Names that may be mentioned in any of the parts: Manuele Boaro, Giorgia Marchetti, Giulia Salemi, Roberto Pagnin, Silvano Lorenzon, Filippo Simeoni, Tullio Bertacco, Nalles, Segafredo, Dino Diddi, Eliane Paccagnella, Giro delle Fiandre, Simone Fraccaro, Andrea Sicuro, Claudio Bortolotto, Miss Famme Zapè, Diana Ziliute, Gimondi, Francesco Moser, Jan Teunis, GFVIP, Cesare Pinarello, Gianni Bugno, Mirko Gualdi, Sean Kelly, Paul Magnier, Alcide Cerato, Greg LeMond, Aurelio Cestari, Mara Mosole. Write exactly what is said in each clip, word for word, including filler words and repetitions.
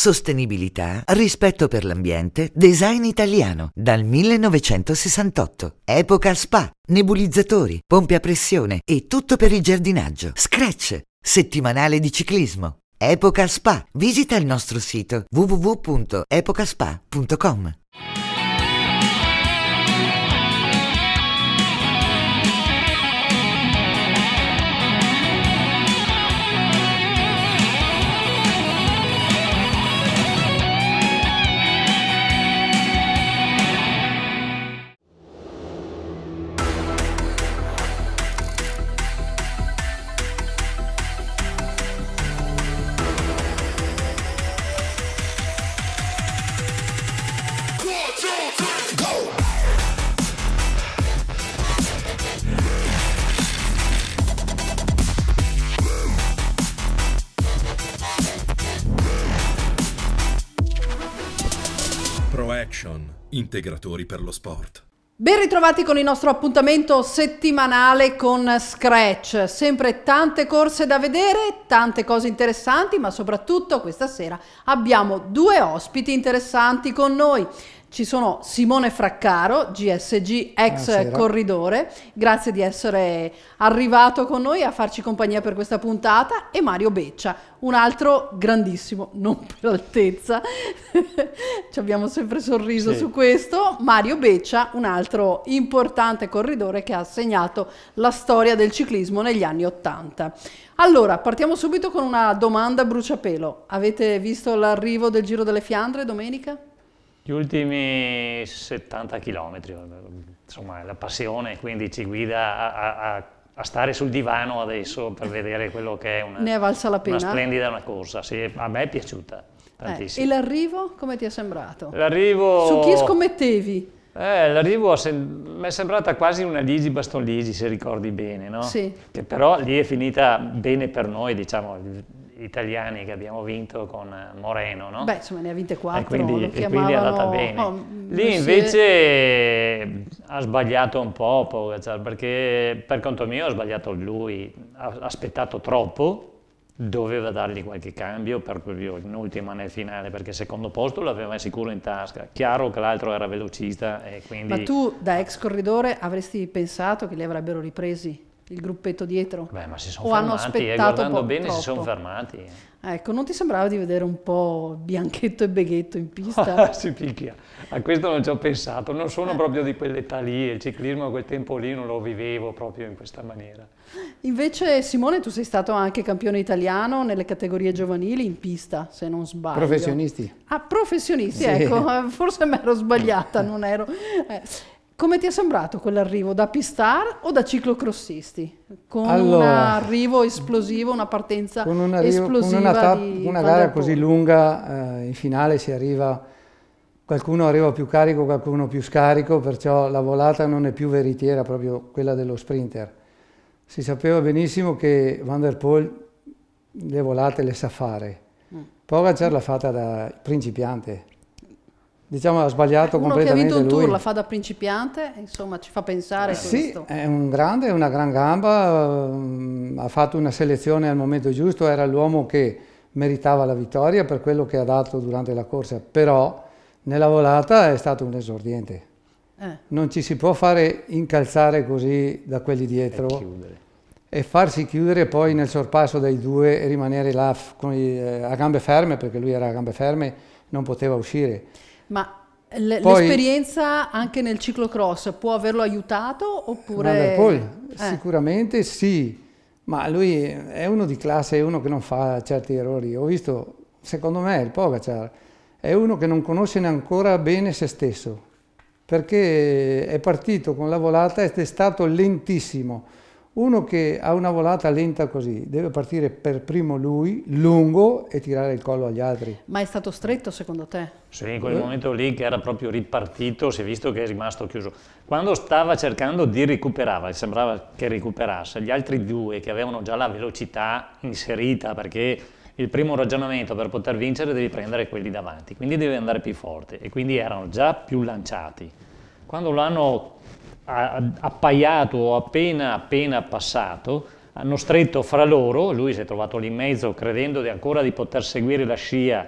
Sostenibilità, rispetto per l'ambiente, design italiano, dal millenovecentosessantotto. Epoca Spa, nebulizzatori, pompe a pressione e tutto per il giardinaggio. Scratch, settimanale di ciclismo. Epoca Spa. Visita il nostro sito w w w punto epocaspa punto com. Integratori per lo sport. Ben ritrovati con il nostro appuntamento settimanale con Scratch. Sempre tante corse da vedere, tante cose interessanti, ma soprattutto questa sera abbiamo due ospiti interessanti con noi. Ci sono Simone Fraccaro, G S G ex Buonasera. corridore, grazie di essere arrivato con noi a farci compagnia per questa puntata, e Mario Beccia, un altro grandissimo, non per altezza, ci abbiamo sempre sorriso sì. su questo, Mario Beccia, un altro importante corridore che ha segnato la storia del ciclismo negli anni Ottanta. Allora, partiamo subito con una domanda bruciapelo. Avete visto l'arrivo del Giro delle Fiandre domenica? Gli ultimi settanta chilometri, insomma la passione quindi ci guida a, a, a stare sul divano adesso per vedere quello che è una, ne è valsa la pena. Una splendida una corsa, sì, a me è piaciuta tantissimo. Eh, e l'arrivo come ti è sembrato? L'arrivo... Su chi scommettevi? Eh, l'arrivo mi è sembrata quasi una Ligi Baston Ligi, se ricordi bene, no? Sì. Che però lì è finita bene per noi, diciamo... italiani che abbiamo vinto con Moreno, no? Beh, insomma ne ha vinte quattro, e quindi, e chiamavano... quindi è andata bene. Oh, lì invece è... ha sbagliato un po' Pogacar, perché per conto mio ha sbagliato lui, ha aspettato troppo, doveva dargli qualche cambio, per un'ultima nel finale, perché il secondo posto l'aveva sicuro in tasca, chiaro che l'altro era velocista e quindi... Ma tu da ex corridore avresti pensato che li avrebbero ripresi? Il gruppetto dietro? Beh, ma si sono o fermati, hanno aspettato eh, guardando bene troppo. Si sono fermati. Ecco, non ti sembrava di vedere un po' Bianchetto e Beghetto in pista? Si picchia, a questo non ci ho pensato, non sono eh. proprio di quell'età lì, il ciclismo a quel tempo lì non lo vivevo proprio in questa maniera. Invece Simone, tu sei stato anche campione italiano nelle categorie giovanili in pista, se non sbaglio. Professionisti. Ah, professionisti, sì. Ecco, forse mi ero sbagliata, non ero... Eh. Come ti è sembrato quell'arrivo? Da pistar o da ciclocrossisti? Con allora, un arrivo esplosivo, una partenza con un arrivo, esplosiva? Con una, di una gara così lunga, eh, in finale si arriva, qualcuno arriva più carico, qualcuno più scarico, perciò la volata non è più veritiera, proprio quella dello sprinter. Si sapeva benissimo che Van Der Poel le volate le sa fare. Pogacar l'ha fatta da principiante. Diciamo ha sbagliato uno completamente lui. Uno che ha vinto un tour la fa da principiante, insomma ci fa pensare eh, questo. Sì, è un grande, una gran gamba, um, ha fatto una selezione al momento giusto, era l'uomo che meritava la vittoria per quello che ha dato durante la corsa, però nella volata è stato un esordiente. Eh. Non ci si può fare incalzare così da quelli dietro e, e farsi chiudere poi nel sorpasso dai due e rimanere là con i, eh, a gambe ferme, perché lui era a gambe ferme, non poteva uscire. Ma l'esperienza anche nel ciclocross può averlo aiutato oppure... Van der Poel, eh. sicuramente sì, ma lui è uno di classe, è uno che non fa certi errori. Ho visto, secondo me, il Pogacar è uno che non conosce ancora bene se stesso, perché è partito con la volata ed è stato lentissimo. Uno che ha una volata lenta così, deve partire per primo lui, lungo, e tirare il collo agli altri. Ma è stato stretto secondo te? Sì, in quel eh. momento lì che era proprio ripartito, si è visto che è rimasto chiuso. Quando stava cercando di recuperare, sembrava che recuperasse, gli altri due che avevano già la velocità inserita, perché il primo ragionamento per poter vincere devi prendere quelli davanti, quindi devi andare più forte, e quindi erano già più lanciati. Quando l'hanno... appaiato o appena appena passato, hanno stretto fra loro, lui si è trovato lì in mezzo credendo di ancora di poter seguire la scia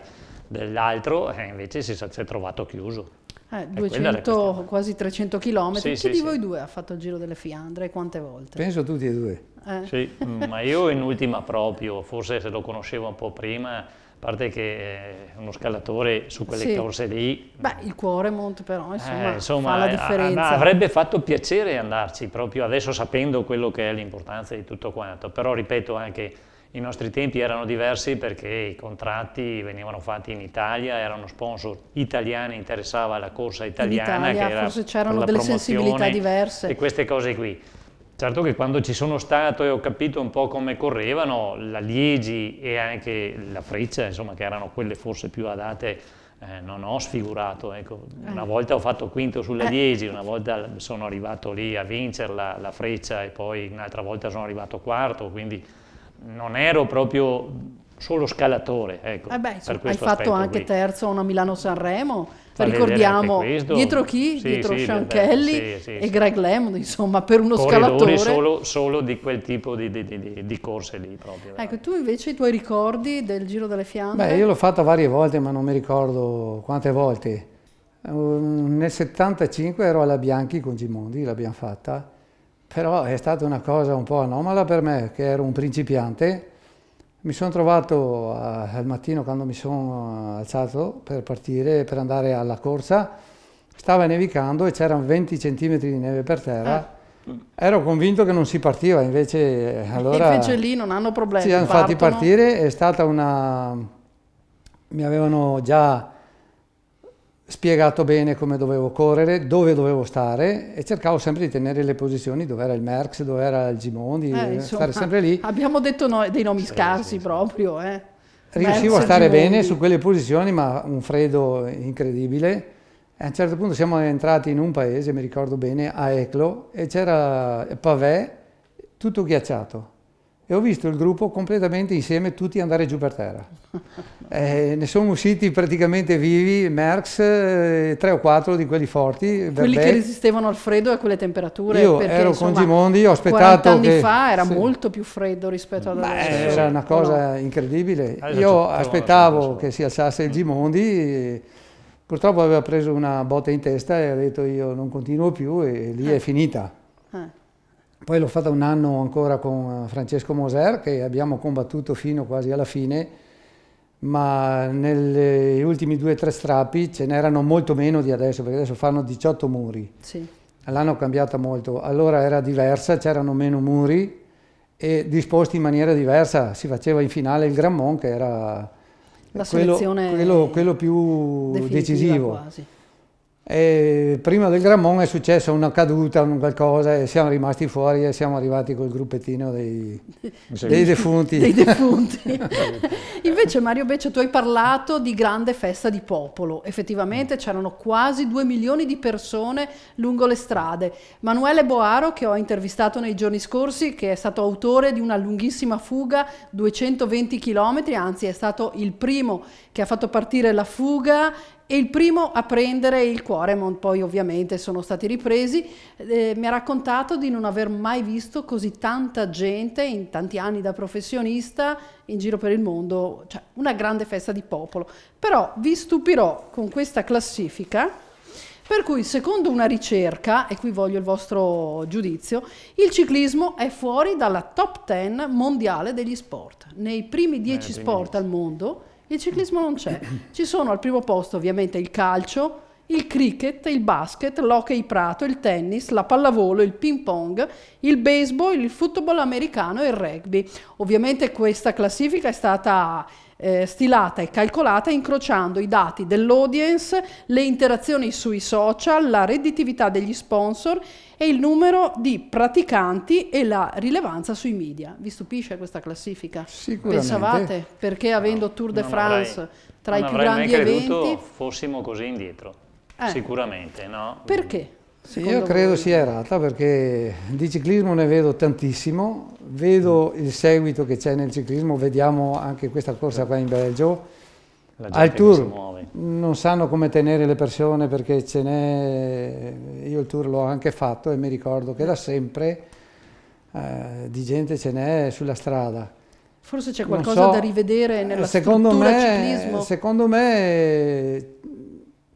dell'altro e invece si è trovato chiuso. Eh, duecento, quasi trecento chilometri, sì, chi sì, di sì. voi due ha fatto il Giro delle Fiandre? Quante volte? Penso tutti e due. Eh. Sì, ma io in ultima proprio, forse se lo conoscevo un po' prima, a parte che uno scalatore su quelle sì. corse lì... Beh, il cuore monte però, insomma, eh, insomma fa la differenza. Avrebbe fatto piacere andarci proprio adesso sapendo quello che è l'importanza di tutto quanto, però ripeto anche... I nostri tempi erano diversi perché i contratti venivano fatti in Italia, erano sponsor italiani, interessava la corsa italiana. In Italia, che era forse c'erano delle sensibilità diverse. E queste cose qui. Certo che quando ci sono stato e ho capito un po' come correvano, la Liegi e anche la Freccia, insomma, che erano quelle forse più adatte, eh, non ho sfigurato. Ecco. Una eh. volta ho fatto quinto sulla eh. Liegi, una volta sono arrivato lì a vincerla, la Freccia, e poi un'altra volta sono arrivato quarto, quindi... Non ero proprio solo scalatore, ecco, eh beh, insomma, per questo hai fatto anche qui. Terzo a una Milano-Sanremo, ricordiamo, dietro chi? Sì, dietro sì, Sean Kelly sì, sì, e sì. Greg LeMond, insomma, per uno corridori scalatore. Solo, solo di quel tipo di, di, di, di corse lì proprio. Ecco, tu invece i tuoi ricordi del Giro delle Fiandre? Beh, io l'ho fatto varie volte, ma non mi ricordo quante volte. Nel settantacinque ero alla Bianchi con Gimondi, l'abbiamo fatta. Però è stata una cosa un po' anomala per me, che ero un principiante. Mi sono trovato a, al mattino quando mi sono alzato per partire, per andare alla corsa, stava nevicando e c'erano venti centimetri di neve per terra. Eh. Ero convinto che non si partiva, invece allora... E invece lì non hanno problemi. Ci hanno fatti partire, è stata una... Mi avevano già... spiegato bene come dovevo correre, dove dovevo stare e cercavo sempre di tenere le posizioni dove era il Merckx, dove era il Gimondi, eh, insomma, stare sempre lì. Abbiamo detto noi dei nomi sì, scarsi sì, proprio. Eh. Riuscivo Merckx a stare Gimondi. Bene su quelle posizioni, ma un freddo incredibile. E a un certo punto siamo entrati in un paese, mi ricordo bene, a Eclo, e c'era Pavè tutto ghiacciato. E ho visto il gruppo completamente insieme, tutti andare giù per terra. Eh, ne sono usciti praticamente vivi, Merckx, eh, tre o quattro di quelli forti. Quelli che resistevano al freddo e a quelle temperature. Io perché, ero insomma, con Gimondi, ho aspettato quaranta anni che, fa era sì. molto più freddo rispetto ad adesso. Era una cosa no. incredibile. Adesso Io aspettavo che si alzasse il Gimondi, purtroppo aveva preso una botta in testa e ha detto io non continuo più e lì eh. è finita. Eh. Poi l'ho fatta un anno ancora con Francesco Moser, che abbiamo combattuto fino quasi alla fine, ma negli ultimi due o tre strappi ce n'erano molto meno di adesso, perché adesso fanno diciotto muri. Sì. L'hanno cambiata molto. Allora era diversa, c'erano meno muri e disposti in maniera diversa. Si faceva in finale il Grand Mont, che era la selezione quello, quello, quello più decisivo. Quasi. E prima del Grand Mont è successa una caduta, un qualcosa, e siamo rimasti fuori e siamo arrivati col gruppettino dei, dei defunti. dei defunti. Invece Mario Beccia, tu hai parlato di grande festa di popolo, effettivamente mm. c'erano quasi due milioni di persone lungo le strade. Manuele Boaro, che ho intervistato nei giorni scorsi, che è stato autore di una lunghissima fuga, duecentoventi chilometri, anzi è stato il primo che ha fatto partire la fuga e il primo a prendere il Quaremont, poi ovviamente sono stati ripresi, eh, mi ha raccontato di non aver mai visto così tanta gente in tanti anni da professionista in giro per il mondo, cioè una grande festa di popolo. Però vi stupirò con questa classifica, per cui secondo una ricerca, e qui voglio il vostro giudizio, il ciclismo è fuori dalla top dieci mondiale degli sport. Nei primi dieci eh, sport al mondo... Il ciclismo non c'è. Ci sono al primo posto ovviamente il calcio, il cricket, il basket, l'hockey prato, il tennis, la pallavolo, il ping pong, il baseball, il football americano e il rugby. Ovviamente questa classifica è stata eh, stilata e calcolata incrociando i dati dell'audience, le interazioni sui social, la redditività degli sponsor e il numero di praticanti e la rilevanza sui media. Vi stupisce questa classifica? Sicuramente. Pensavate? Perché avendo no, Tour de France avrei, tra i più grandi eventi... Non avrei mai creduto fossimo così indietro. Eh. Sicuramente, no? Perché? Secondo Io credo voi... sia errata, perché di ciclismo ne vedo tantissimo. Vedo mm. il seguito che c'è nel ciclismo, vediamo anche questa corsa qua in Belgio. Al Tour non sanno come tenere le persone perché ce n'è, io il Tour l'ho anche fatto e mi ricordo che da sempre eh, di gente ce n'è sulla strada. Forse c'è qualcosa so, da rivedere nella secondo struttura me, ciclismo. Secondo me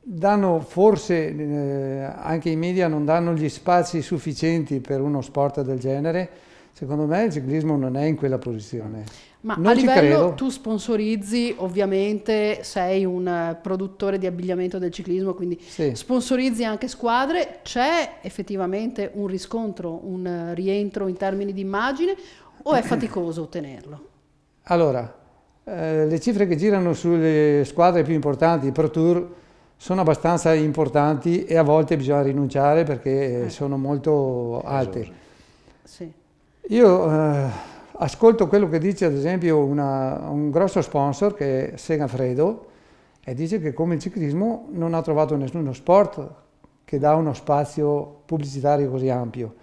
danno forse, eh, anche i media non danno gli spazi sufficienti per uno sport del genere. Secondo me il ciclismo non è in quella posizione. Ma non a livello tu sponsorizzi, ovviamente sei un produttore di abbigliamento del ciclismo, quindi sì. sponsorizzi anche squadre. C'è effettivamente un riscontro, un rientro in termini di immagine o è faticoso ottenerlo? Allora, eh, le cifre che girano sulle squadre più importanti, i Pro Tour, sono abbastanza importanti e a volte bisogna rinunciare perché eh. sono molto alte. Sì. Io eh, ascolto quello che dice ad esempio una, un grosso sponsor che è Segafredo e dice che come il ciclismo non ha trovato nessuno sport che dà uno spazio pubblicitario così ampio.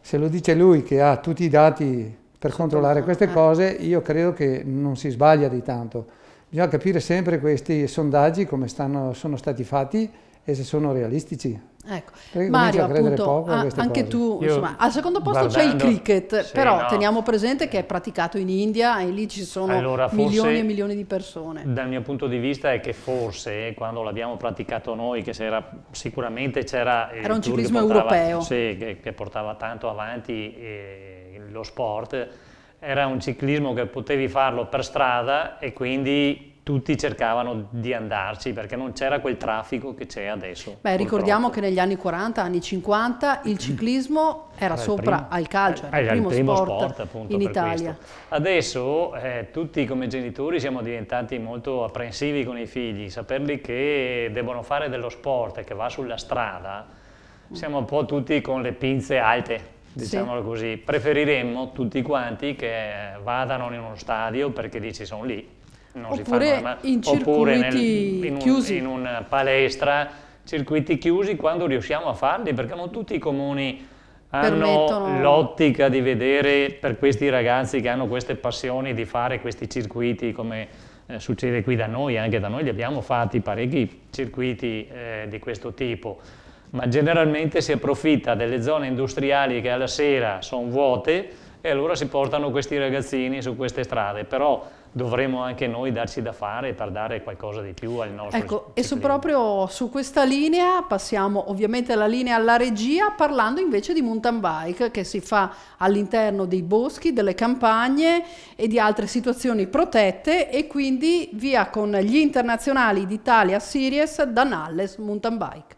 Se lo dice lui che ha tutti i dati per controllare queste cose, io credo che non si sbaglia di tanto. Bisogna capire sempre questi sondaggi come stanno, sono stati fatti e se sono realistici. Ecco. Mario, appunto, poco a, anche cose. tu, Io, insomma, al secondo posto c'è il cricket, sì, però no. teniamo presente che è praticato in India e lì ci sono allora, milioni e milioni di persone. Dal mio punto di vista è che forse quando l'abbiamo praticato noi, che sicuramente c'era era un ciclismo che portava, europeo sì, che, che portava tanto avanti eh, lo sport, era un ciclismo che potevi farlo per strada e quindi tutti cercavano di andarci perché non c'era quel traffico che c'è adesso. Beh, purtroppo. Ricordiamo che negli anni quaranta, anni cinquanta, il ciclismo era, era sopra primo, al calcio, era, era il primo, primo sport, sport appunto, in Italia. Questo. Adesso eh, tutti come genitori siamo diventati molto apprensivi con i figli, saperli che devono fare dello sport e che va sulla strada, siamo un po' tutti con le pinze alte. Diciamolo sì. così, preferiremmo tutti quanti che vadano in uno stadio perché lì ci sono lì. Non oppure si fanno, ma, in circuiti oppure nel, in un, chiusi. In una palestra, circuiti chiusi quando riusciamo a farli, perché non tutti i comuni hanno l'ottica di vedere per questi ragazzi che hanno queste passioni di fare questi circuiti come eh, succede qui da noi, anche da noi li abbiamo fatti parecchi circuiti eh, di questo tipo, ma generalmente si approfitta delle zone industriali che alla sera sono vuote e allora si portano questi ragazzini su queste strade, però dovremmo anche noi darci da fare per dare qualcosa di più al nostro Ecco, ciclismo. E su proprio su questa linea passiamo ovviamente la linea alla regia parlando invece di mountain bike che si fa all'interno dei boschi, delle campagne e di altre situazioni protette e quindi via con gli internazionali d'Italia Series da Nalles Mountain Bike.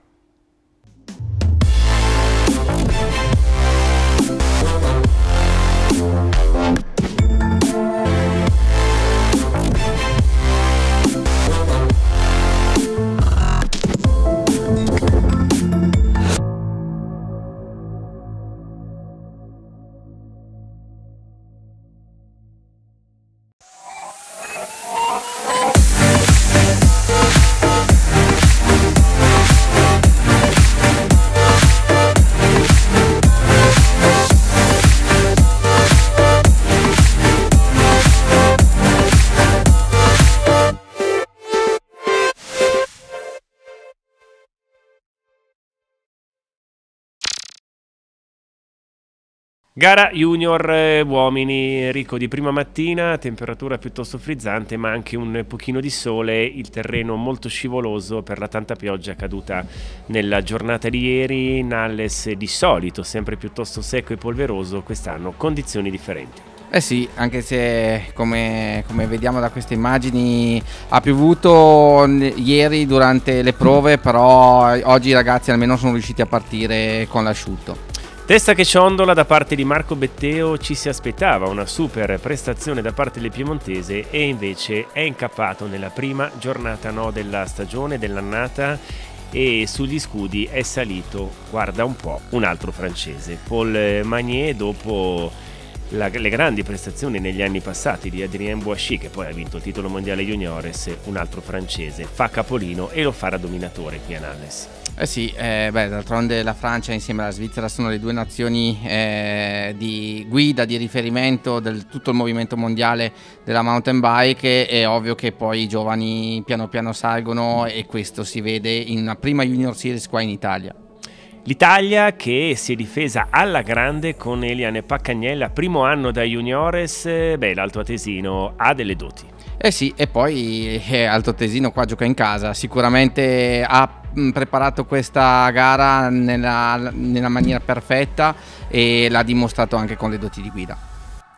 Gara junior eh, uomini, ricco di prima mattina, temperatura piuttosto frizzante ma anche un pochino di sole, il terreno molto scivoloso per la tanta pioggia caduta nella giornata di ieri. Nalles di solito sempre piuttosto secco e polveroso, quest'anno condizioni differenti. Eh sì, anche se come, come vediamo da queste immagini ha piovuto ieri durante le prove, però oggi i ragazzi almeno sono riusciti a partire con l'asciutto. Testa che ciondola da parte di Marco Betteo, ci si aspettava una super prestazione da parte del piemontese e invece è incappato nella prima giornata no della stagione, dell'annata e sugli scudi è salito, guarda un po', un altro francese, Paul Magnier dopo la, le grandi prestazioni negli anni passati di Adrien Boichy che poi ha vinto il titolo mondiale juniores, un altro francese, fa capolino e lo fa da dominatore qui a Nalles. Eh sì, eh, beh, d'altronde la Francia insieme alla Svizzera sono le due nazioni eh, di guida, di riferimento del tutto il movimento mondiale della mountain bike, e è ovvio che poi i giovani piano piano salgono e questo si vede in una prima Junior Series qua in Italia. L'Italia che si è difesa alla grande con Eliane Paccagnella, primo anno da juniores, beh, l'altoatesino ha delle doti. Eh sì, e poi eh, altoatesino qua gioca in casa, sicuramente ha preparato questa gara nella, nella maniera perfetta e l'ha dimostrato anche con le doti di guida.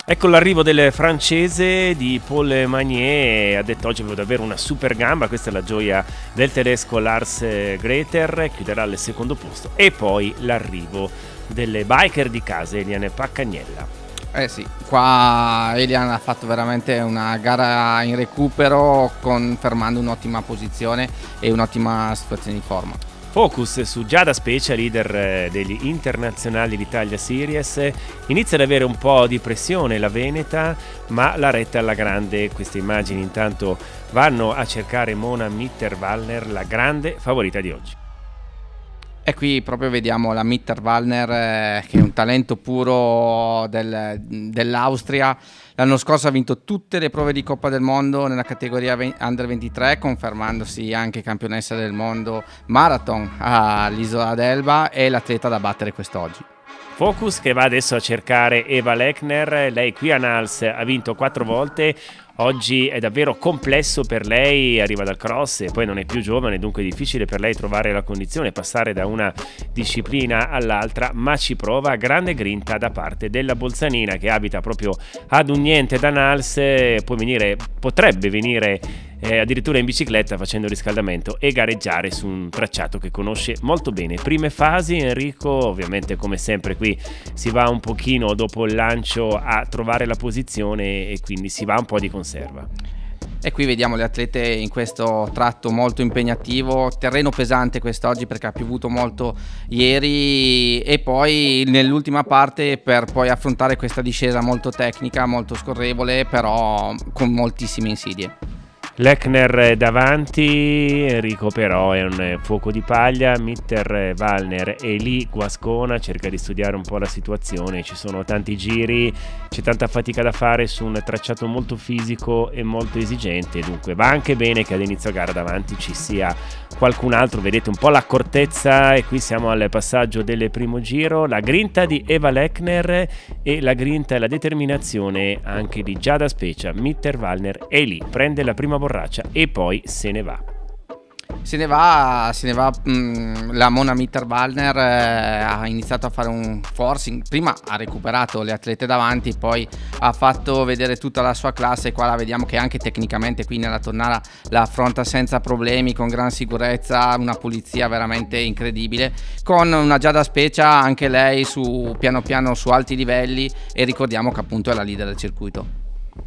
Ecco l'arrivo del francese di Paul Magnier, ha detto oggi avevo davvero una super gamba, questa è la gioia del tedesco Lars Greter, chiuderà al secondo posto, e poi l'arrivo delle biker di casa Eliane Paccagnella. Eh sì, qua Eliane ha fatto veramente una gara in recupero, confermando un'ottima posizione e un'ottima situazione di forma. Focus su Giada Specia, leader degli internazionali d'Italia Series. Inizia ad avere un po' di pressione la veneta, ma la retta alla grande. Queste immagini intanto vanno a cercare Mona Mitterwallner, la grande favorita di oggi. E qui proprio vediamo la Mitterwallner, eh, che è un talento puro del, dell'Austria. L'anno scorso ha vinto tutte le prove di Coppa del Mondo nella categoria under ventitré, confermandosi anche campionessa del mondo marathon all'Isola d'Elba, e l'atleta da battere quest'oggi. Focus che va adesso a cercare Eva Lechner, lei qui a Nals ha vinto quattro volte. Oggi è davvero complesso per lei, arriva dal cross e poi non è più giovane, dunque è difficile per lei trovare la condizione, passare da una disciplina all'altra, ma ci prova, grande grinta da parte della Bolzanina che abita proprio ad un niente da Nals, può venire, potrebbe venire eh, addirittura in bicicletta facendo riscaldamento e gareggiare su un tracciato che conosce molto bene. Prime fasi, Enrico ovviamente come sempre qui si va un pochino dopo il lancio a trovare la posizione e quindi si va un po' di consenso. E qui vediamo le atlete in questo tratto molto impegnativo, terreno pesante quest'oggi perché ha piovuto molto ieri, e poi nell'ultima parte per poi affrontare questa discesa molto tecnica, molto scorrevole, però con moltissime insidie. Lechner davanti, Enrico però è un fuoco di paglia, Mitterwallner è lì, guascona, cerca di studiare un po' la situazione, ci sono tanti giri, c'è tanta fatica da fare su un tracciato molto fisico e molto esigente, dunque va anche bene che all'inizio gara davanti ci sia qualcun altro, vedete un po' l'accortezza, e qui siamo al passaggio del primo giro, la grinta di Eva Lechner e la grinta e la determinazione anche di Giada Specia. Mitterwallner è lì, prende la prima borraccia e poi se ne va. Se ne va, se ne va mh, la Mona Mitterwallner eh, ha iniziato a fare un forcing, prima ha recuperato le atlete davanti, poi ha fatto vedere tutta la sua classe, qua la vediamo che anche tecnicamente qui nella tornata la affronta senza problemi, con gran sicurezza, una pulizia veramente incredibile, con una Giada Specia anche lei su piano piano su alti livelli, e ricordiamo che appunto è la leader del circuito.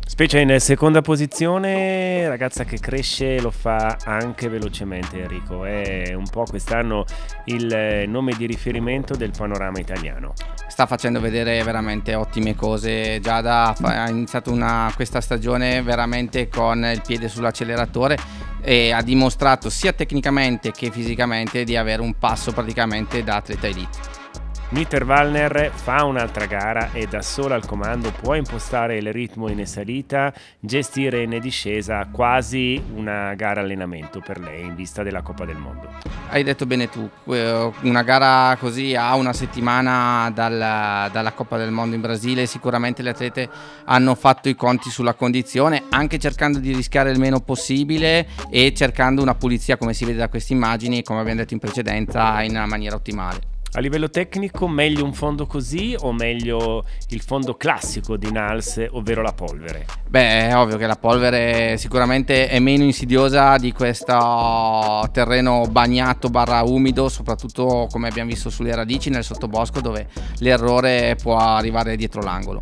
Specie in seconda posizione, ragazza che cresce, lo fa anche velocemente Enrico, è un po' quest'anno il nome di riferimento del panorama italiano. Sta facendo vedere veramente ottime cose, Giada ha iniziato una, questa stagione veramente con il piede sull'acceleratore e ha dimostrato sia tecnicamente che fisicamente di avere un passo praticamente da atleta elite. Mitterwallner fa un'altra gara e da sola al comando può impostare il ritmo in salita, gestire in discesa, quasi una gara allenamento per lei in vista della Coppa del Mondo. Hai detto bene tu, una gara così a una settimana dalla, dalla Coppa del Mondo in Brasile, sicuramente le atlete hanno fatto i conti sulla condizione, anche cercando di rischiare il meno possibile e cercando una pulizia, come si vede da queste immagini, come abbiamo detto in precedenza, in una maniera ottimale. A livello tecnico, meglio un fondo così o meglio il fondo classico di Nals, ovvero la polvere? Beh, è ovvio che la polvere sicuramente è meno insidiosa di questo terreno bagnato barra umido, soprattutto come abbiamo visto sulle radici nel sottobosco, dove l'errore può arrivare dietro l'angolo.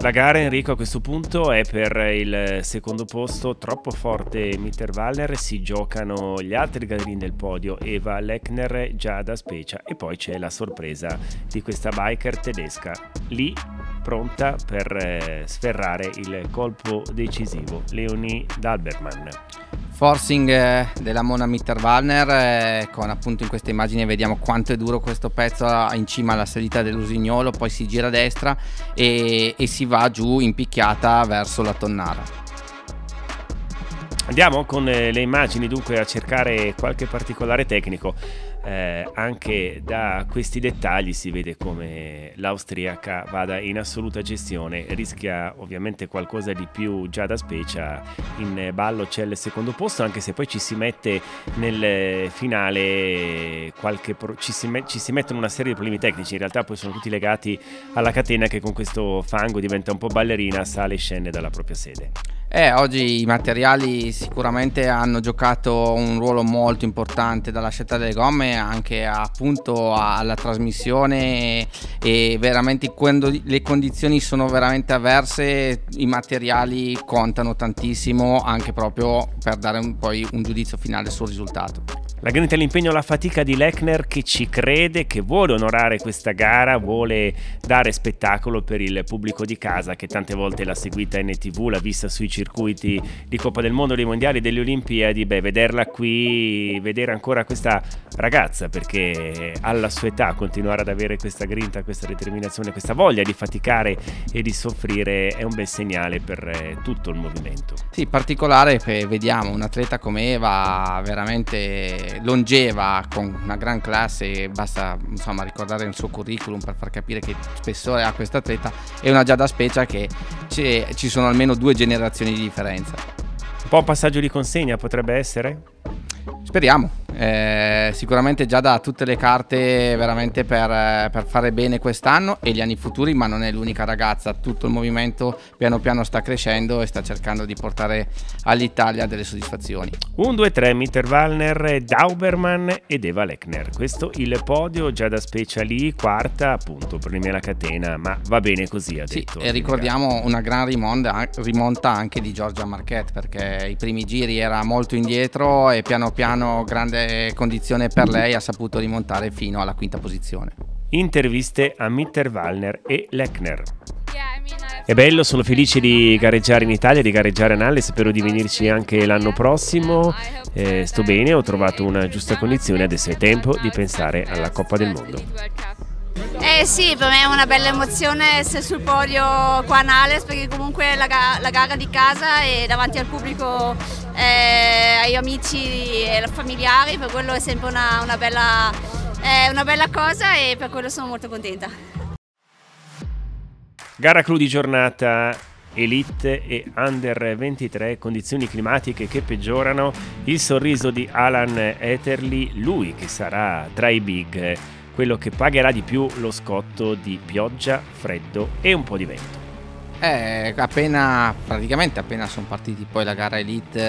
La gara, Enrico, a questo punto è per il secondo posto, troppo forte Mitterwallner, si giocano gli altri gradini del podio, Eva Lechner, Giada Specia, e poi c'è la sorpresa di questa biker tedesca, lì pronta per sferrare il colpo decisivo, Leonie Daubermann. Forcing della Mona Mitterwallner, con appunto in queste immagini vediamo quanto è duro questo pezzo in cima alla salita dell'Usignolo, poi si gira a destra e, e si va giù in picchiata verso la Tonnara. Andiamo con le immagini dunque a cercare qualche particolare tecnico. Eh, anche da questi dettagli si vede come l'austriaca vada in assoluta gestione, rischia ovviamente qualcosa di più Giada Specia, in ballo c'è il secondo posto, anche se poi ci si mette nel finale qualche ci, si met ci si mettono una serie di problemi tecnici, in realtà poi sono tutti legati alla catena che con questo fango diventa un po' ballerina, sale e scende dalla propria sede. Eh, oggi i materiali sicuramente hanno giocato un ruolo molto importante, dalla scelta delle gomme anche appunto alla trasmissione, e veramente quando le condizioni sono veramente avverse i materiali contano tantissimo, anche proprio per dare un, poi un giudizio finale sul risultato. La grinta e l'impegno, la fatica di Lechner, che ci crede, che vuole onorare questa gara, vuole dare spettacolo per il pubblico di casa che tante volte l'ha seguita in tv, l'ha vista sui circuiti di Coppa del Mondo, dei Mondiali, delle Olimpiadi. Beh, vederla qui, vedere ancora questa ragazza, perché alla sua età continuare ad avere questa grinta, questa determinazione, questa voglia di faticare e di soffrire è un bel segnale per tutto il movimento. Sì, particolare, vediamo un atleta come Eva veramente longeva, con una gran classe, basta insomma ricordare il suo curriculum per far capire che spessore ha questa atleta, e una Giada Specia che ci sono almeno due generazioni di differenza. Un po' un passaggio di consegna potrebbe essere? Speriamo. Eh, sicuramente già da tutte le carte veramente per, per fare bene quest'anno e gli anni futuri, ma non è l'unica ragazza, tutto il movimento piano piano sta crescendo e sta cercando di portare all'Italia delle soddisfazioni. uno, due, tre, Mitterwallner, Daubermann ed Eva Lechner, questo il podio. Giada Specia lì quarta, appunto prima la catena, ma va bene così, ha detto. Sì, e ricordiamo una gran rimonta, rimonta anche di Giorgia Marchetti, perché i primi giri era molto indietro e piano piano grande condizione per lei, ha saputo rimontare fino alla quinta posizione. Interviste a Mitterwallner e Lechner. È bello, sono felice di gareggiare in Italia, di gareggiare a Nalles, spero di venirci anche l'anno prossimo, eh, sto bene, ho trovato una giusta condizione, adesso è tempo di pensare alla Coppa del Mondo. Eh sì, per me è una bella emozione essere sul podio qua a Nalles, perché comunque la, ga la gara di casa e davanti al pubblico, eh, agli amici e familiari, per quello è sempre una, una, bella, eh, una bella cosa e per quello sono molto contenta. Gara clou di giornata. Elite e Under ventitré, condizioni climatiche che peggiorano, il sorriso di Alan Hatherly, lui che sarà tra i big, quello che pagherà di più lo scotto di pioggia, freddo e un po' di vento. Eh, appena, praticamente appena sono partiti poi la gara Elite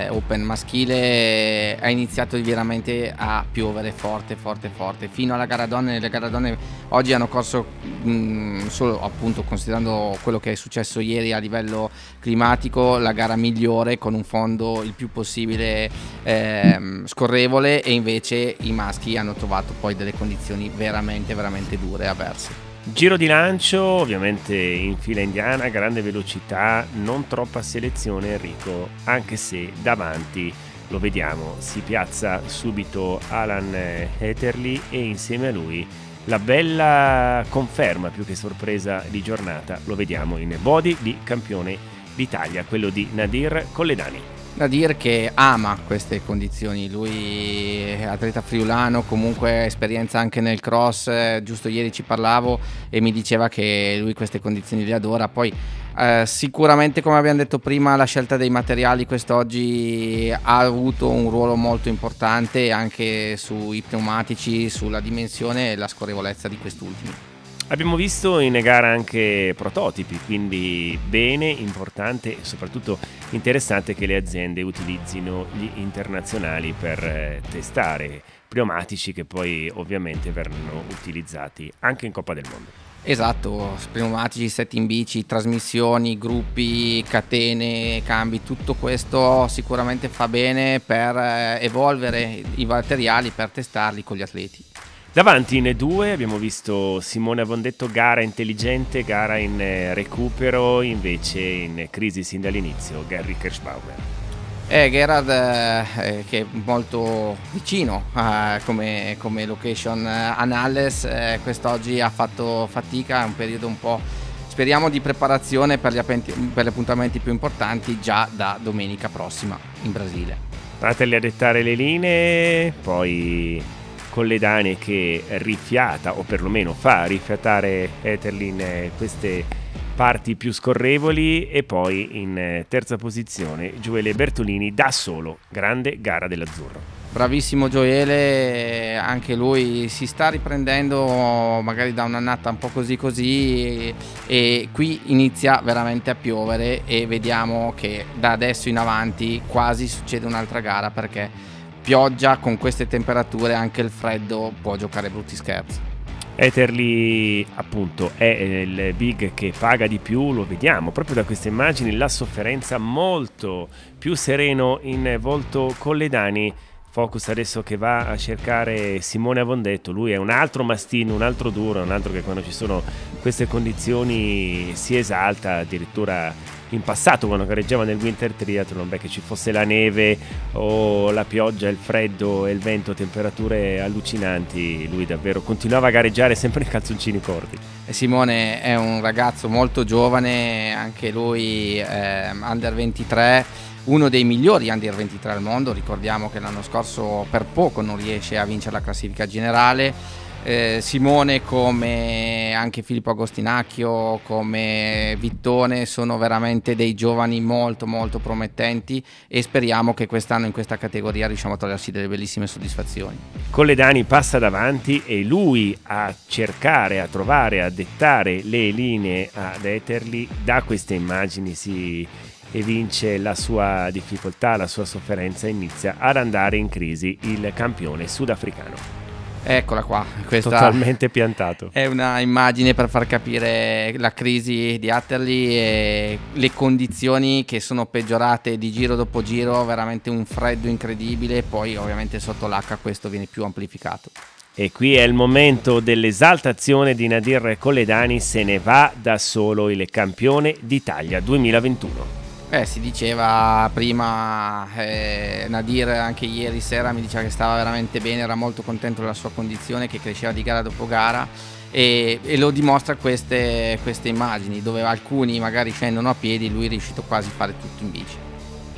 eh, Open maschile, ha iniziato veramente a piovere forte, forte, forte, fino alla gara donne. Le gara donne oggi hanno corso mh, solo, appunto considerando quello che è successo ieri a livello climatico, la gara migliore, con un fondo il più possibile eh, scorrevole, e invece i maschi hanno trovato poi delle condizioni veramente, veramente dure, avverse. Giro di lancio, ovviamente in fila indiana, grande velocità, non troppa selezione Enrico, anche se davanti, lo vediamo, si piazza subito Alan Hatherly e insieme a lui la bella conferma più che sorpresa di giornata, lo vediamo in body di campione d'Italia, quello di Nadir Colledani. Nadir che ama queste condizioni, lui è atleta friulano, comunque esperienza anche nel cross, giusto ieri ci parlavo e mi diceva che lui queste condizioni le adora. Poi eh, sicuramente, come abbiamo detto prima, la scelta dei materiali quest'oggi ha avuto un ruolo molto importante anche sui pneumatici, sulla dimensione e la scorrevolezza di quest'ultimo. Abbiamo visto in gara anche prototipi, quindi bene, importante e soprattutto interessante che le aziende utilizzino gli internazionali per testare pneumatici che poi ovviamente verranno utilizzati anche in Coppa del Mondo. Esatto, pneumatici, set in bici, trasmissioni, gruppi, catene, cambi, tutto questo sicuramente fa bene per evolvere i materiali, per testarli con gli atleti. Davanti in due abbiamo visto Simone Avondetto, gara intelligente, gara in recupero, invece in crisi sin dall'inizio Gary Kirschbauer. Eh, Gerard eh, che è molto vicino eh, come, come location a Nalles, eh, quest'oggi ha fatto fatica, è un periodo un po' speriamo di preparazione per gli, per gli appuntamenti più importanti già da domenica prossima in Brasile. Fratelli a dettare le linee, poi Colledani che rifiata, o perlomeno fa rifiatare Hatherly in queste parti più scorrevoli, e poi in terza posizione Gioele Bertolini da solo, grande gara dell'azzurro. Bravissimo Gioele, anche lui si sta riprendendo magari da un'annata un po' così così, e qui inizia veramente a piovere e vediamo che da adesso in avanti quasi succede un'altra gara, perché pioggia con queste temperature, anche il freddo può giocare brutti scherzi. Hatherly appunto è il big che paga di più, lo vediamo proprio da queste immagini, la sofferenza, molto più sereno in volto Colledani. Focus adesso che va a cercare Simone Avondetto, lui è un altro mastino, un altro duro, un altro che quando ci sono queste condizioni si esalta, addirittura in passato quando gareggiava nel Winter Triathlon, beh, che ci fosse la neve o la pioggia, il freddo e il vento, temperature allucinanti, lui davvero continuava a gareggiare sempre in calzoncini corti. Simone è un ragazzo molto giovane, anche lui eh, under ventitré, uno dei migliori under ventitré al mondo. Ricordiamo che l'anno scorso per poco non riesce a vincere la classifica generale. eh, Simone, come anche Filippo Agostinacchio, come Vittone, sono veramente dei giovani molto molto promettenti, e speriamo che quest'anno in questa categoria riusciamo a togliersi delle bellissime soddisfazioni. Colledani passa davanti e lui a cercare, a trovare, a dettare le linee ad Hatherly. Da queste immagini si evince la sua difficoltà, la sua sofferenza, inizia ad andare in crisi il campione sudafricano. Eccola qua, questa totalmente piantato. È una immagine per far capire la crisi di Hatherly e le condizioni che sono peggiorate di giro dopo giro, veramente un freddo incredibile, poi ovviamente sotto l'acqua questo viene più amplificato. E qui è il momento dell'esaltazione di Nadir Colledani, se ne va da solo il campione d'Italia duemilaventuno. Eh, si diceva prima, eh, Nadir anche ieri sera mi diceva che stava veramente bene, era molto contento della sua condizione, che cresceva di gara dopo gara, e, e lo dimostra queste, queste immagini dove alcuni magari scendono a piedi, lui è riuscito quasi a fare tutto in bici.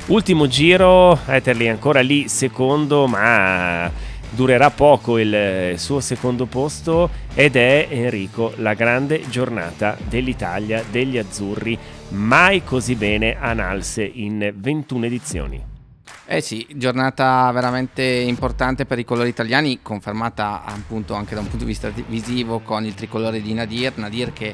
Ultimo giro, Hatherly ancora lì secondo, ma durerà poco il suo secondo posto, ed è, Enrico, la grande giornata dell'Italia, degli azzurri. Mai così bene Analse in ventuno edizioni. Eh sì, giornata veramente importante per i colori italiani, confermata appunto anche da un punto di vista visivo con il tricolore di Nadir. Nadir che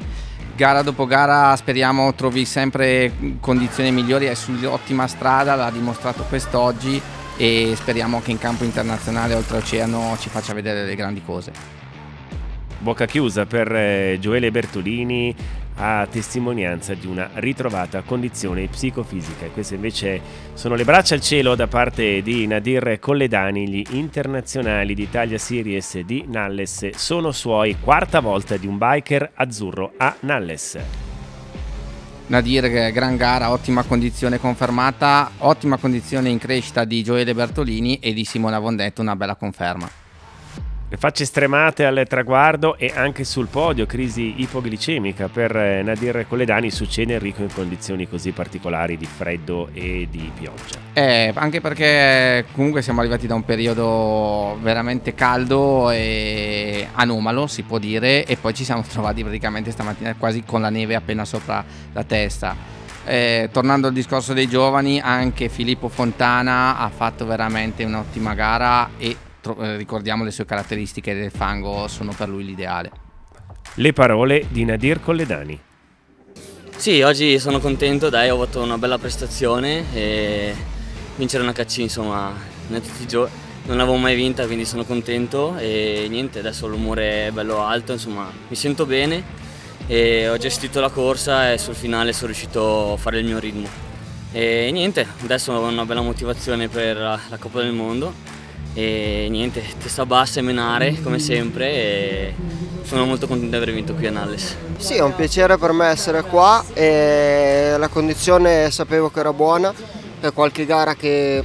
gara dopo gara speriamo trovi sempre condizioni migliori, è sull'ottima strada, l'ha dimostrato quest'oggi, e speriamo che in campo internazionale oltreoceano ci faccia vedere le grandi cose. Bocca chiusa per Gioele Bertolini, a testimonianza di una ritrovata condizione psicofisica. E queste invece sono le braccia al cielo da parte di Nadir Colledani. Gli internazionali d'Italia Series di Nalles sono suoi, quarta volta di un biker azzurro a Nalles. Nadir, gran gara, ottima condizione confermata, ottima condizione in crescita di Gioele Bertolini e di Simone Avondetto, una bella conferma. Le facce stremate al traguardo e anche sul podio, crisi ipoglicemica per Nadir Colledani. Succede, Enrico, in condizioni così particolari di freddo e di pioggia. Eh, anche perché comunque siamo arrivati da un periodo veramente caldo e anomalo, si può dire, e poi ci siamo trovati praticamente stamattina quasi con la neve appena sopra la testa. Eh, tornando al discorso dei giovani, anche Filippo Fontana ha fatto veramente un'ottima gara, e ricordiamo le sue caratteristiche del fango sono per lui l'ideale. Le parole di Nadir Colledani. Sì, oggi sono contento, dai, ho avuto una bella prestazione e vincere una caccia, insomma, non l'avevo mai vinta, quindi sono contento, e niente, adesso l'umore è bello alto, insomma, mi sento bene e ho gestito la corsa, e sul finale sono riuscito a fare il mio ritmo. E niente, adesso ho una bella motivazione per la Coppa del Mondo. E niente, testa bassa e menare come sempre, e sono molto contento di aver vinto qui a Nalles. Sì, è un piacere per me essere qua, e la condizione sapevo che era buona, è qualche gara che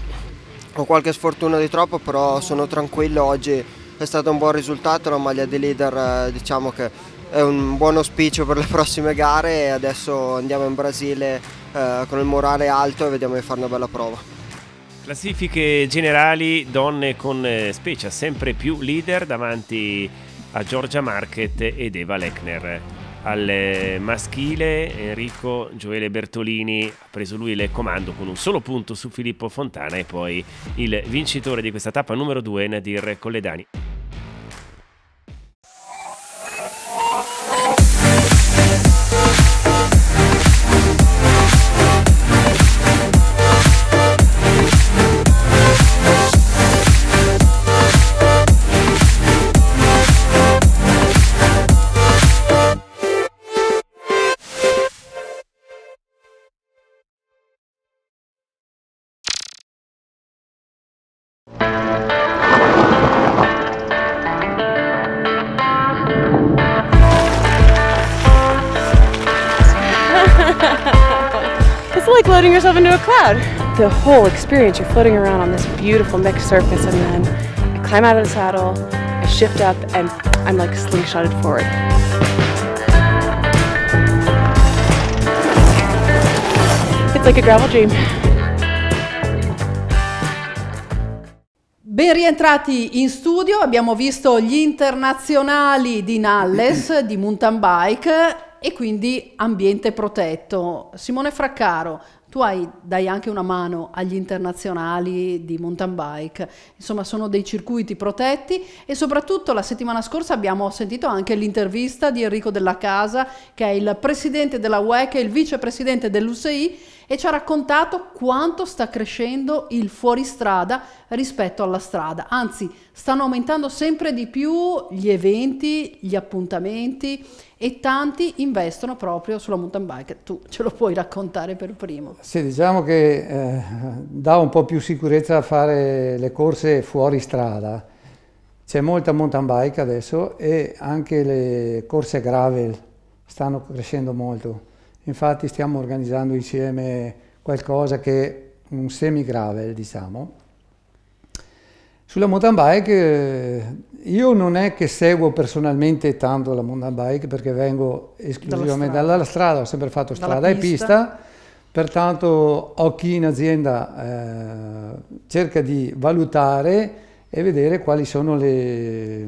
ho qualche sfortuna di troppo, però sono tranquillo, oggi è stato un buon risultato, la maglia di leader diciamo che è un buon auspicio per le prossime gare, e adesso andiamo in Brasile eh, con il morale alto e vediamo di fare una bella prova. Classifiche generali, donne con Specia sempre più leader davanti a Giorgia Marchetti ed Eva Lechner. Al maschile Enrico Gioele Bertolini ha preso lui il comando con un solo punto su Filippo Fontana, e poi il vincitore di questa tappa numero due Nadir Colledani. Floating yourself into a cloud. The whole experience, you're floating around on this beautiful mixed surface, and then I climb out of the saddle, I shift up, and I'm like slingshotted forward. It's like a gravel dream. Ben rientrati in studio, abbiamo visto gli internazionali di Nalles, di mountain bike, e quindi ambiente protetto. Simone Fraccaro, tu hai, dai anche una mano agli internazionali di mountain bike, insomma sono dei circuiti protetti, e soprattutto la settimana scorsa abbiamo sentito anche l'intervista di Enrico Della Casa, che è il presidente della U E C e il vicepresidente dell'U C I, e ci ha raccontato quanto sta crescendo il fuoristrada rispetto alla strada, anzi stanno aumentando sempre di più gli eventi, gli appuntamenti, e tanti investono proprio sulla mountain bike. Tu ce lo puoi raccontare per primo? Sì, diciamo che eh, dà un po' più sicurezza a fare le corse fuori strada. C'è molta mountain bike adesso, e anche le corse gravel stanno crescendo molto. Infatti stiamo organizzando insieme qualcosa che è un semi gravel, diciamo. Sulla mountain bike io non è che seguo personalmente tanto la mountain bike, perché vengo esclusivamente dalla strada, dalla strada ho sempre fatto strada pista. e pista, pertanto ho chi in azienda eh, cerca di valutare e vedere quali sono le,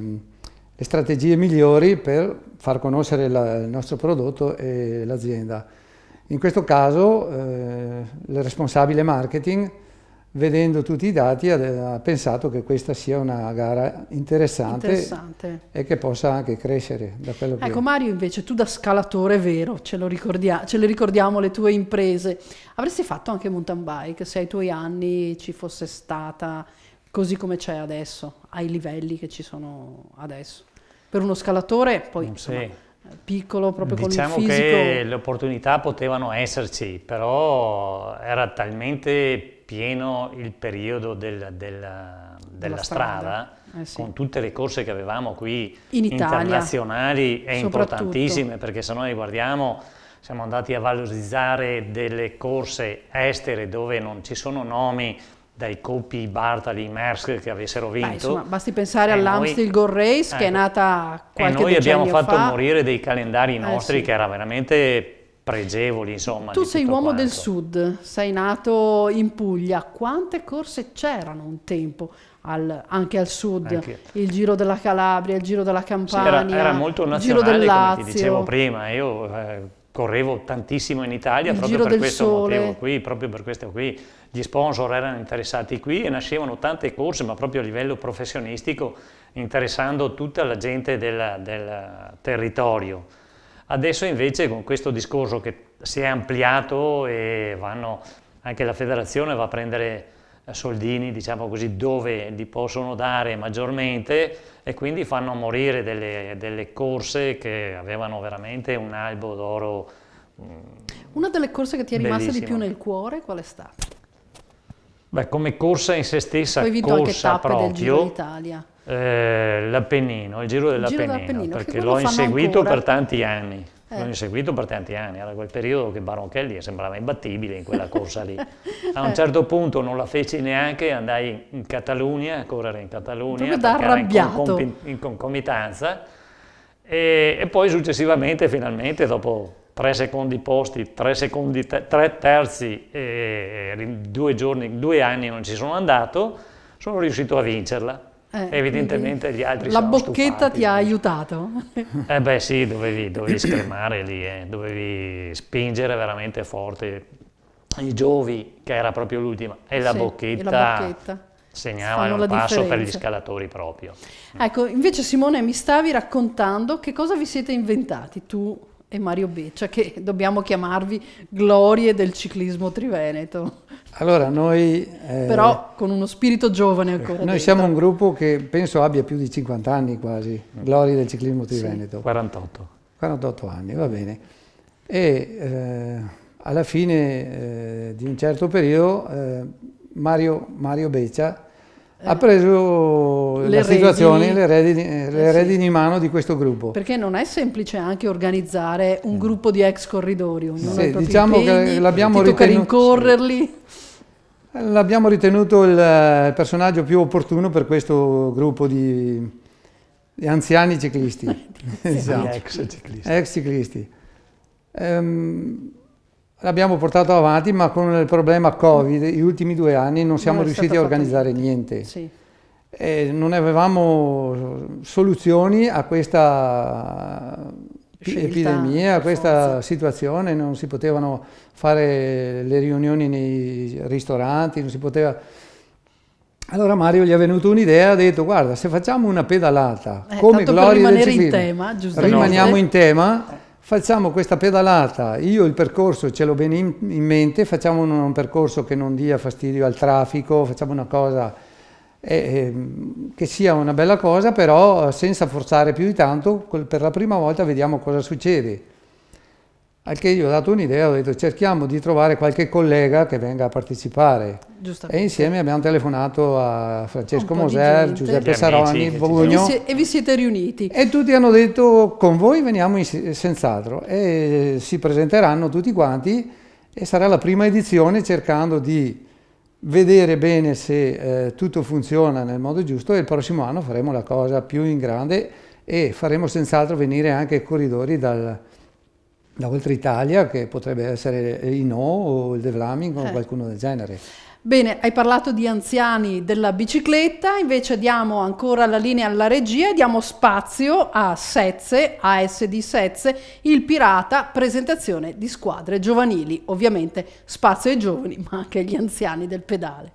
le strategie migliori per far conoscere la, il nostro prodotto e l'azienda. In questo caso eh, il responsabile marketing, vedendo tutti i dati, ha pensato che questa sia una gara interessante, interessante. e che possa anche crescere. Da quello che... Ecco Mario, invece tu da scalatore vero, ce, lo ricordia ce le ricordiamo le tue imprese, avresti fatto anche mountain bike se ai tuoi anni ci fosse stata così come c'è adesso, ai livelli che ci sono adesso? Per uno scalatore poi insomma, sì. piccolo proprio diciamo con il fisico... Diciamo che le opportunità potevano esserci, però era talmente... pieno il periodo del, del, della, della strada, strada eh sì. con tutte le corse che avevamo qui in Italia, internazionali e importantissime, perché se noi guardiamo siamo andati a valorizzare delle corse estere dove non ci sono nomi dai Coppi, Bartali, Merckx che avessero vinto. Beh, insomma, basti pensare all'Amstel Gold Race eh, che è nata qualche decennio fa. E noi abbiamo fatto fa. morire dei calendari nostri eh sì. che era veramente... pregevoli, insomma. Tu sei uomo quanto. del sud, sei nato in Puglia, quante corse c'erano un tempo al, anche al sud? Anche. Il Giro della Calabria, il Giro della Campania, sì, era, era molto nazionale, il Giro del Lazio. Come ti dicevo prima, io eh, correvo tantissimo in Italia, il proprio Giro per questo Sole. motivo qui, proprio per questo qui. Gli sponsor erano interessati qui e nascevano tante corse, ma proprio a livello professionistico, interessando tutta la gente del, del territorio. Adesso invece con questo discorso che si è ampliato e vanno, anche la federazione va a prendere soldini, diciamo così, dove li possono dare maggiormente, e quindi fanno morire delle, delle corse che avevano veramente un albo d'oro. Una delle corse che ti è rimasta bellissima. di più nel cuore qual è stata? Beh, come corsa in se stessa, corsa proprio. Poi hai vinto anche tappe proprio, del Giro d'Italia. Eh, L'Appennino, il Giro dell'Appennino, perché l'ho inseguito per tanti anni, eh. l'ho inseguito per tanti anni, era quel periodo che Baronchelli sembrava imbattibile in quella corsa lì. A un certo punto non la feci neanche, andai in Catalogna a correre in Catalogna, perché era in, con, in concomitanza, e, e poi successivamente finalmente dopo tre secondi posti, tre secondi, te, tre terzi e due giorni, due anni non ci sono andato, sono riuscito a vincerla. Eh, Evidentemente gli altri sono stufati. La bocchetta ti ha aiutato? Eh beh sì, dovevi, dovevi scremare lì, eh. dovevi spingere veramente forte. I Giovi, che era proprio l'ultima, e la sì, bocchetta... E la bocchetta. Segnavano il passo per gli scalatori proprio. Ecco, invece Simone mi stavi raccontando che cosa vi siete inventati tu e Mario Beccia, che dobbiamo chiamarvi glorie del ciclismo triveneto. Allora noi... Eh, Però con uno spirito giovane ancora. Noi dentro. Siamo un gruppo che penso abbia più di cinquanta anni quasi, glorie del ciclismo triveneto. Sì, quarantotto. quarantotto anni, va bene. E eh, alla fine eh, di un certo periodo... Eh, Mario, Mario Beccia eh, ha preso le la situazione, le redini, le redini in mano di questo gruppo. Perché non è semplice anche organizzare un gruppo di ex corridori, ognuno sì, ha i propri diciamo impegni, che l'abbiamo ritenuto, sì. l'abbiamo ritenuto il personaggio più opportuno per questo gruppo di, di anziani ciclisti. Esatto. Ex ciclisti. Ex ciclisti. Um, L'abbiamo portato avanti, ma con il problema Covid, gli ultimi due anni non siamo non riusciti a organizzare niente. Sì. E non avevamo soluzioni a questa Scelta, epidemia, a questa forza. situazione, non si potevano fare le riunioni nei ristoranti, non si poteva... Allora Mario gli è venuta un'idea, ha detto guarda, se facciamo una pedalata, eh, come gloria del ciclismo, in tema, rimaniamo in tema... Facciamo questa pedalata, io il percorso ce l'ho ben in, in mente, facciamo un, un percorso che non dia fastidio al traffico, facciamo una cosa eh, eh, che sia una bella cosa, però senza forzare più di tanto, per la prima volta vediamo cosa succede. Al che io ho dato un'idea, ho detto cerchiamo di trovare qualche collega che venga a partecipare. E insieme abbiamo telefonato a Francesco Moser, Giuseppe Saroni, Bogno. E vi siete riuniti. E tutti hanno detto con voi veniamo senz'altro. E si presenteranno tutti quanti e sarà la prima edizione cercando di vedere bene se eh, tutto funziona nel modo giusto e il prossimo anno faremo la cosa più in grande e faremo senz'altro venire anche corridori dal... da oltre Italia, che potrebbe essere il No o il De Vlaming o eh. qualcuno del genere. Bene, hai parlato di anziani della bicicletta, invece diamo ancora la linea alla regia e diamo spazio a Sezze, A S D Sezze, il Pirata, presentazione di squadre giovanili. Ovviamente spazio ai giovani, ma anche agli anziani del pedale.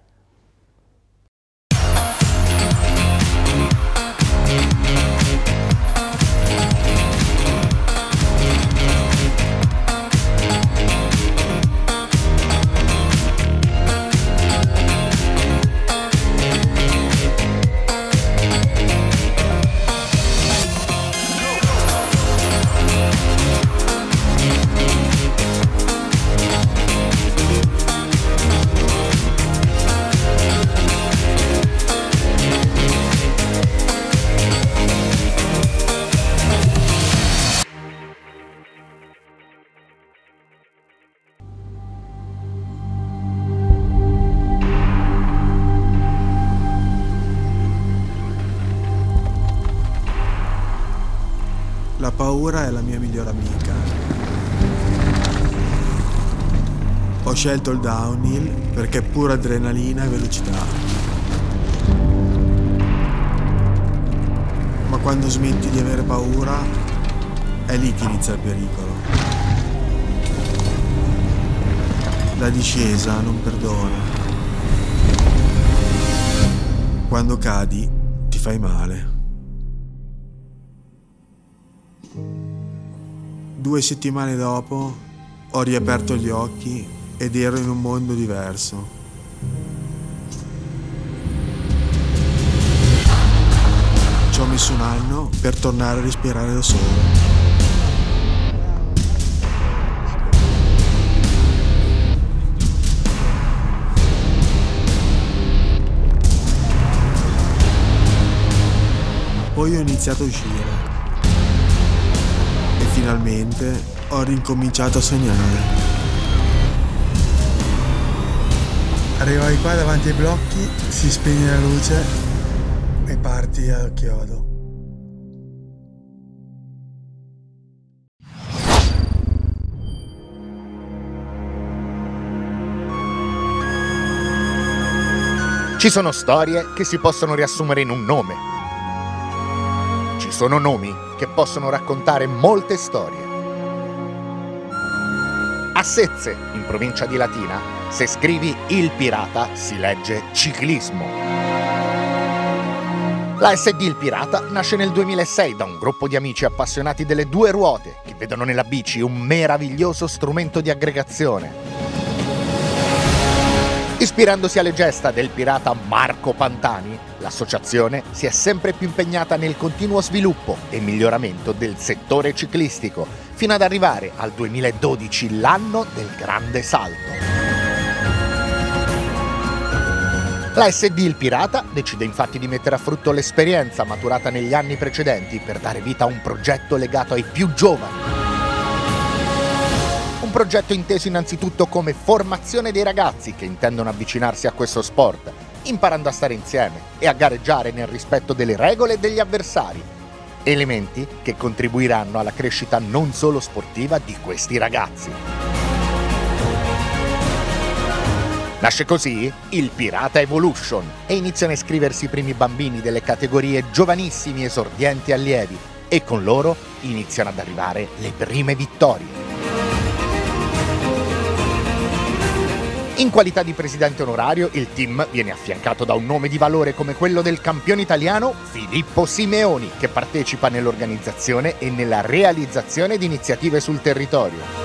La paura è la mia migliore amica. Ho scelto il downhill perché è pura adrenalina e velocità. Ma quando smetti di avere paura, è lì che inizia il pericolo. La discesa non perdona. Quando cadi, ti fai male. Due settimane dopo ho riaperto gli occhi ed ero in un mondo diverso. Ci ho messo un anno per tornare a respirare da solo. Poi ho iniziato a uscire. Finalmente ho ricominciato a sognare. Arrivavi qua davanti ai blocchi, si spegne la luce e parti al chiodo. Ci sono storie che si possono riassumere in un nome. Ci sono nomi che possono raccontare molte storie. A Sezze, in provincia di Latina, se scrivi il pirata si legge ciclismo. La S D Il Pirata nasce nel duemilasei da un gruppo di amici appassionati delle due ruote che vedono nella bici un meraviglioso strumento di aggregazione. Ispirandosi alle gesta del pirata Marco Pantani, l'associazione si è sempre più impegnata nel continuo sviluppo e miglioramento del settore ciclistico, fino ad arrivare al duemiladodici, l'anno del grande salto. La S D Il Pirata decide infatti di mettere a frutto l'esperienza maturata negli anni precedenti per dare vita a un progetto legato ai più giovani. Un progetto inteso innanzitutto come formazione dei ragazzi che intendono avvicinarsi a questo sport, imparando a stare insieme e a gareggiare nel rispetto delle regole degli avversari, elementi che contribuiranno alla crescita non solo sportiva di questi ragazzi. Nasce così il Pirata Evolution e iniziano a iscriversi i primi bambini delle categorie giovanissimi, esordienti e allievi, e con loro iniziano ad arrivare le prime vittorie. In qualità di presidente onorario, il team viene affiancato da un nome di valore come quello del campione italiano Filippo Simeoni, che partecipa nell'organizzazione e nella realizzazione di iniziative sul territorio.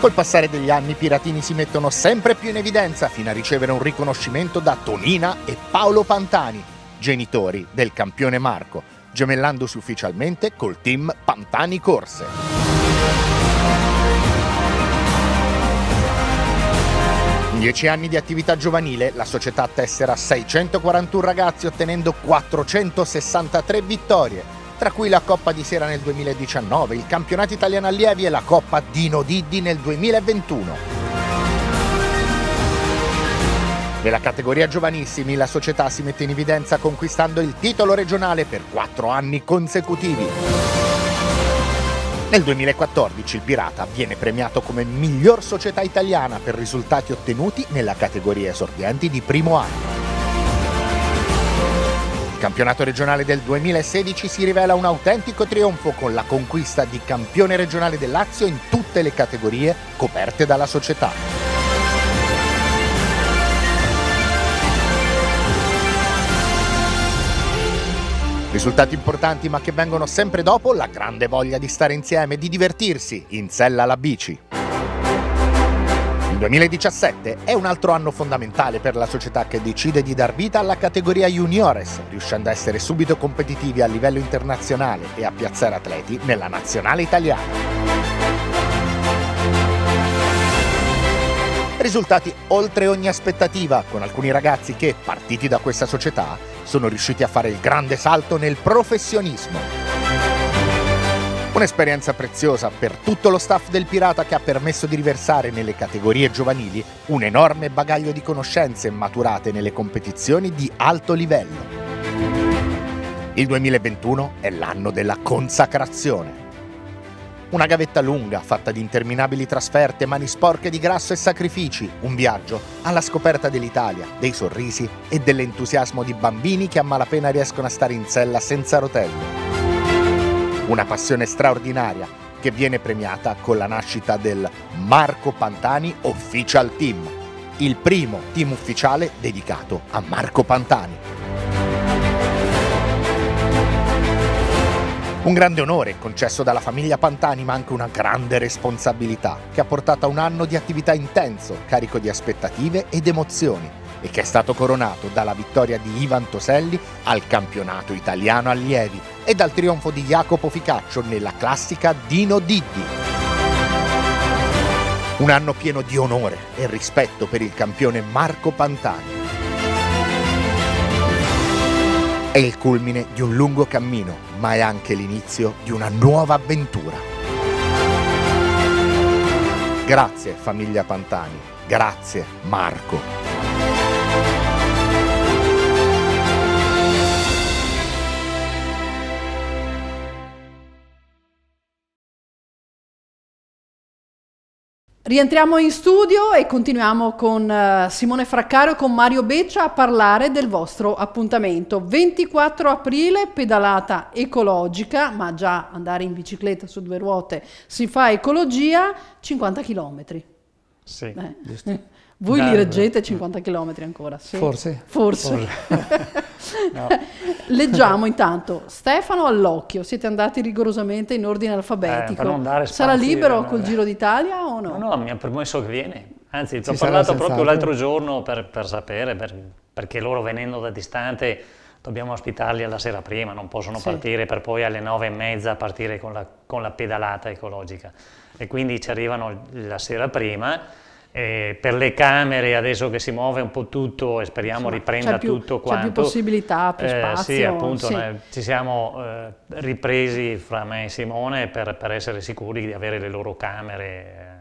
Col passare degli anni i piratini si mettono sempre più in evidenza, fino a ricevere un riconoscimento da Tonina e Paolo Pantani, genitori del campione Marco, gemellandosi ufficialmente col team Pantani Corse. In dieci anni di attività giovanile la società tessera seicentoquarantuno ragazzi, ottenendo quattrocentosessantatré vittorie, tra cui la Coppa di Sera nel duemiladiciannove, il campionato italiano allievi e la Coppa Dino Diddi nel duemilaventuno. Nella categoria giovanissimi la società si mette in evidenza conquistando il titolo regionale per quattro anni consecutivi. Nel duemilaquattordici il Pirata viene premiato come miglior società italiana per risultati ottenuti nella categoria esordienti di primo anno. Il campionato regionale del duemilasedici si rivela un autentico trionfo con la conquista di campione regionale del Lazio in tutte le categorie coperte dalla società. Risultati importanti, ma che vengono sempre dopo la grande voglia di stare insieme, di divertirsi, in sella alla bici. Il duemiladiciassette è un altro anno fondamentale per la società, che decide di dar vita alla categoria juniores, riuscendo a essere subito competitivi a livello internazionale e a piazzare atleti nella nazionale italiana. Risultati oltre ogni aspettativa, con alcuni ragazzi che, partiti da questa società, sono riusciti a fare il grande salto nel professionismo. Un'esperienza preziosa per tutto lo staff del Pirata, che ha permesso di riversare nelle categorie giovanili un enorme bagaglio di conoscenze maturate nelle competizioni di alto livello. Il duemilaventuno è l'anno della consacrazione. Una gavetta lunga, fatta di interminabili trasferte, mani sporche di grasso e sacrifici, un viaggio alla scoperta dell'Italia, dei sorrisi e dell'entusiasmo di bambini che a malapena riescono a stare in sella senza rotelle. Una passione straordinaria che viene premiata con la nascita del Marco Pantani Official Team, il primo team ufficiale dedicato a Marco Pantani. Un grande onore concesso dalla famiglia Pantani, ma anche una grande responsabilità, che ha portato a un anno di attività intenso, carico di aspettative ed emozioni, e che è stato coronato dalla vittoria di Ivan Toselli al campionato italiano allievi e dal trionfo di Jacopo Ficaccio nella classica Dino Diddi. Un anno pieno di onore e rispetto per il campione Marco Pantani. È il culmine di un lungo cammino, ma è anche l'inizio di una nuova avventura. Grazie famiglia Pantani, grazie Marco. Rientriamo in studio e continuiamo con Simone Fraccaro e con Mario Beccia a parlare del vostro appuntamento. ventiquattro aprile, pedalata ecologica, ma già andare in bicicletta su due ruote si fa ecologia, cinquanta chilometri. Sì, eh. giusto. Voi no, li reggete cinquanta chilometri ancora, sì? Forse. Forse. Forse. No. Leggiamo intanto. Stefano Allocchio, siete andati rigorosamente in ordine alfabetico. Eh, non dare spazi, sarà libero col Giro d'Italia o no? No, no, per me so che viene. Anzi, ci ho parlato proprio l'altro giorno per, per sapere, per, perché loro venendo da distante dobbiamo ospitarli alla sera prima, non possono sì. partire per poi alle nove e mezza partire con la, con la pedalata ecologica. E quindi ci arrivano la sera prima. Eh, per le camere adesso che si muove un po' tutto e speriamo sì, riprenda più, tutto quanto. C'è più possibilità, più spazio. Eh, sì, appunto, sì. Ne, ci siamo eh, ripresi fra me e Simone per, per essere sicuri di avere le loro camere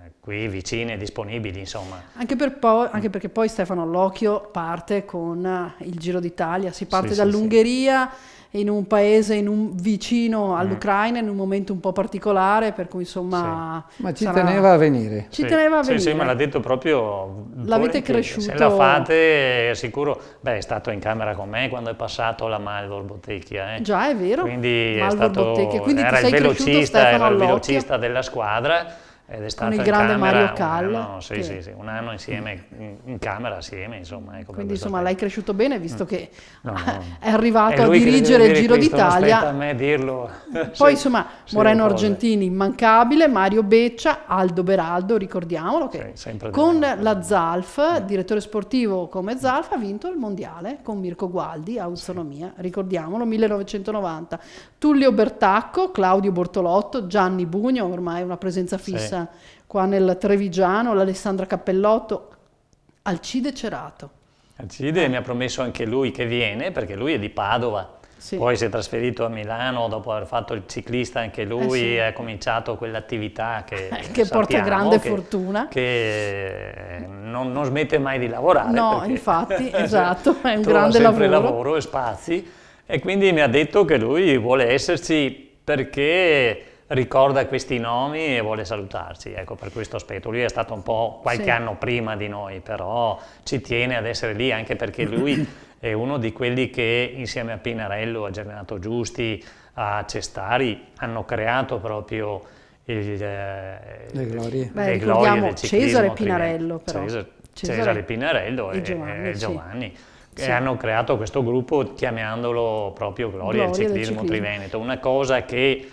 eh, qui vicine, disponibili, insomma. Anche, per po anche perché poi Stefano Allocchio parte con il Giro d'Italia, si parte sì, dall'Ungheria. Sì, sì. In un paese in un, vicino all'Ucraina, in un momento un po' particolare, per cui insomma... Sì. Ma ci sarà... teneva a venire. Ci sì. teneva a venire. Sì, sì, me l'ha detto proprio... L'avete cresciuto. Se la fate, è sicuro... Beh, è stato in camera con me quando è passato la Malvor Bottecchia. Eh. Già, è vero. Quindi Malvor è stato... Bottecchia. Quindi era il velocista, era il velocista della squadra. Ed è stato con il grande camera, Mario Callo. Un anno, sì, che... sì, sì, un anno insieme, in camera assieme, insomma. Ecco, quindi insomma l'hai cresciuto bene, visto che no, no. è arrivato a dirigere il Giro d'Italia. Aspetta a me dirlo. Poi insomma sì, Moreno Argentini immancabile, Mario Beccia, Aldo Beraldo, ricordiamolo, che sì, con la Zalf, direttore sportivo come Zalf, ha vinto il mondiale con Mirko Gualdi, autonomia, sì. ricordiamolo, millenovecentonovanta. Tullio Bertacco, Claudio Bortolotto, Gianni Bugno, ormai una presenza fissa. Sì. Qua nel Trevigiano, l'Alessandra Cappellotto, Alcide Cerato. Alcide mi ha promesso anche lui che viene, perché lui è di Padova, sì. poi si è trasferito a Milano dopo aver fatto il ciclista anche lui, eh sì. ha cominciato quell'attività che, eh, che porta grande che, fortuna, che non, non smette mai di lavorare. No, infatti, esatto, è un grande lavoro. lavoro e spazi, e quindi mi ha detto che lui vuole esserci perché... ricorda questi nomi e vuole salutarci, ecco, per questo aspetto. Lui è stato un po' qualche sì. anno prima di noi, però ci tiene ad essere lì, anche perché lui è uno di quelli che insieme a Pinarello, a Germinato Giusti, a Cestari hanno creato proprio il, eh, le glorie, Beh, le glorie del ciclismo. Cesare Pinarello, però. Cesare, Cesare, Cesare Pinarello e, e Giovanni. E Giovanni. Sì. E sì. hanno creato questo gruppo chiamandolo proprio Gloria, gloria del, ciclismo del ciclismo triveneto, una cosa che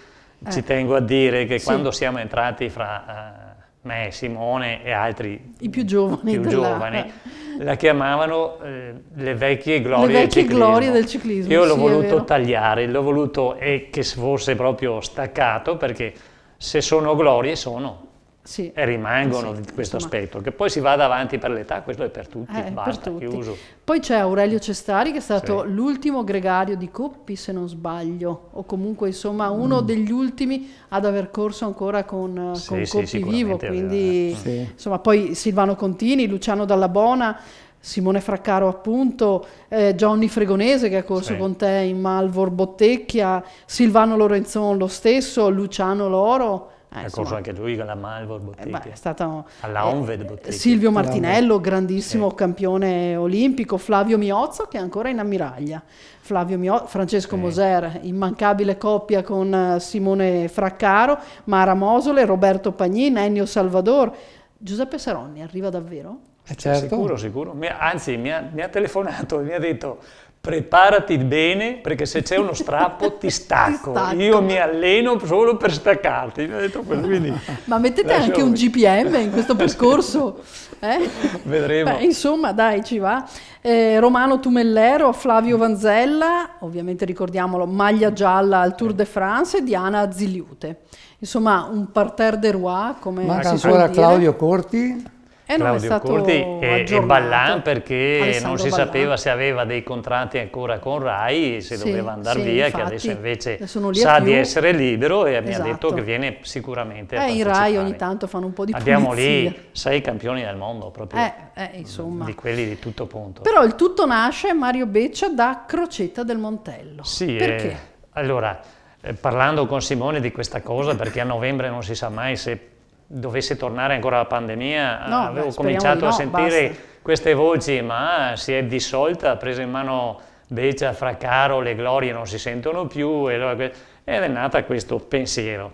ci eh. tengo a dire che sì. quando siamo entrati fra uh, me, Simone e altri i più giovani, più giovani la chiamavano eh, le vecchie glorie, le vecchie del, glorie ciclismo. del ciclismo. Io l'ho sì, voluto tagliare, l'ho voluto e che fosse proprio staccato, perché se sono glorie sono sì. e rimangono sì, di questo insomma. aspetto. Che poi si vada avanti per l'età, questo è per tutti, eh, basta, per tutti. chiuso. Poi c'è Aurelio Cestari, che è stato sì. l'ultimo gregario di Coppi, se non sbaglio, o comunque insomma uno mm. degli ultimi ad aver corso ancora con, sì, con sì, Coppi vivo, quindi sì. insomma. Poi Silvano Contini, Luciano Dallabona, Simone Fraccaro appunto, eh, Johnny Fregonese che ha corso sì. con te in Malvor Bottecchia, Silvano Lorenzon lo stesso, Luciano Loro. Eh, ha corso anche lui con la Malvor Bottecchia, eh, è stato, alla Onved Bottecchia. Silvio Martinello, grandissimo sì. campione olimpico, Flavio Miozzo che è ancora in ammiraglia, Flavio Mio... Francesco sì. Moser, immancabile coppia con Simone Fraccaro, Mara Mosole, Roberto Pagnin, Ennio Salvador, Giuseppe Saronni arriva davvero? Eh certo. Sicuro, sicuro, mi ha, anzi mi ha, mi ha telefonato e mi ha detto preparati bene perché se c'è uno strappo ti stacco. ti stacco, io mi alleno solo per staccarti. Mi ha detto quello, quindi ma mettete lasciami. anche un G P M in questo percorso? Eh? Vedremo. Beh, insomma dai, ci va. Eh, Romano Tumellero, Flavio Vanzella, ovviamente ricordiamolo, maglia gialla al Tour de France, e Diana Ziliute. Insomma un parterre de roi, come manca ancora Claudio Corti. Eh, Claudio Corti e, e Ballan, perché Alessandro non si Ballan. sapeva se aveva dei contratti ancora con Rai, se sì, doveva andare sì, via, infatti, che adesso invece adesso sa più. di essere libero e esatto. mi ha detto che viene sicuramente eh, a partecipare. I Rai ogni tanto fanno un po' di pulizia. Abbiamo lì sei campioni del mondo, proprio eh, eh, insomma. di quelli di tutto punto. Però il tutto nasce, Mario Beccia, da Crocetta del Montello. Sì, perché? Eh, allora, eh, parlando con Simone di questa cosa, perché a novembre non si sa mai se dovesse tornare ancora la pandemia, no, avevo beh, cominciato no, a sentire basta. queste voci, ma si è dissolta, ha preso in mano Beccia, Fraccaro, le glorie non si sentono più, e allora, ed è nata questo pensiero.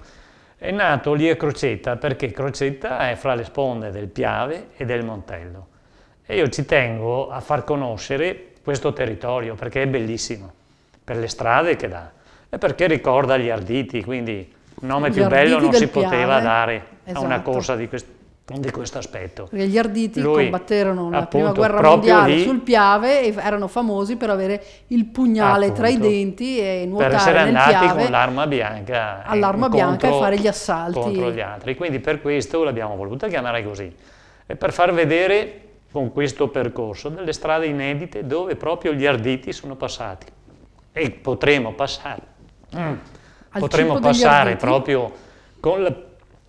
È nato lì a Crocetta, perché Crocetta è fra le sponde del Piave e del Montello, e io ci tengo a far conoscere questo territorio, perché è bellissimo, per le strade che dà, e perché ricorda gli Arditi, quindi nome gli più bello non si poteva Piave. dare esatto. a una corsa di questo di questo aspetto. Perché gli Arditi Lui, combatterono la appunto, prima guerra mondiale lì, sul Piave, e erano famosi per avere il pugnale appunto, tra i denti e nuotare nel Piave. Per essere andati con l'arma bianca, all'arma bianca contro, e fare gli assalti contro gli altri. Quindi per questo l'abbiamo voluta chiamare così, e per far vedere con questo percorso delle strade inedite dove proprio gli Arditi sono passati, e potremo passare, mm, potremo passare proprio con la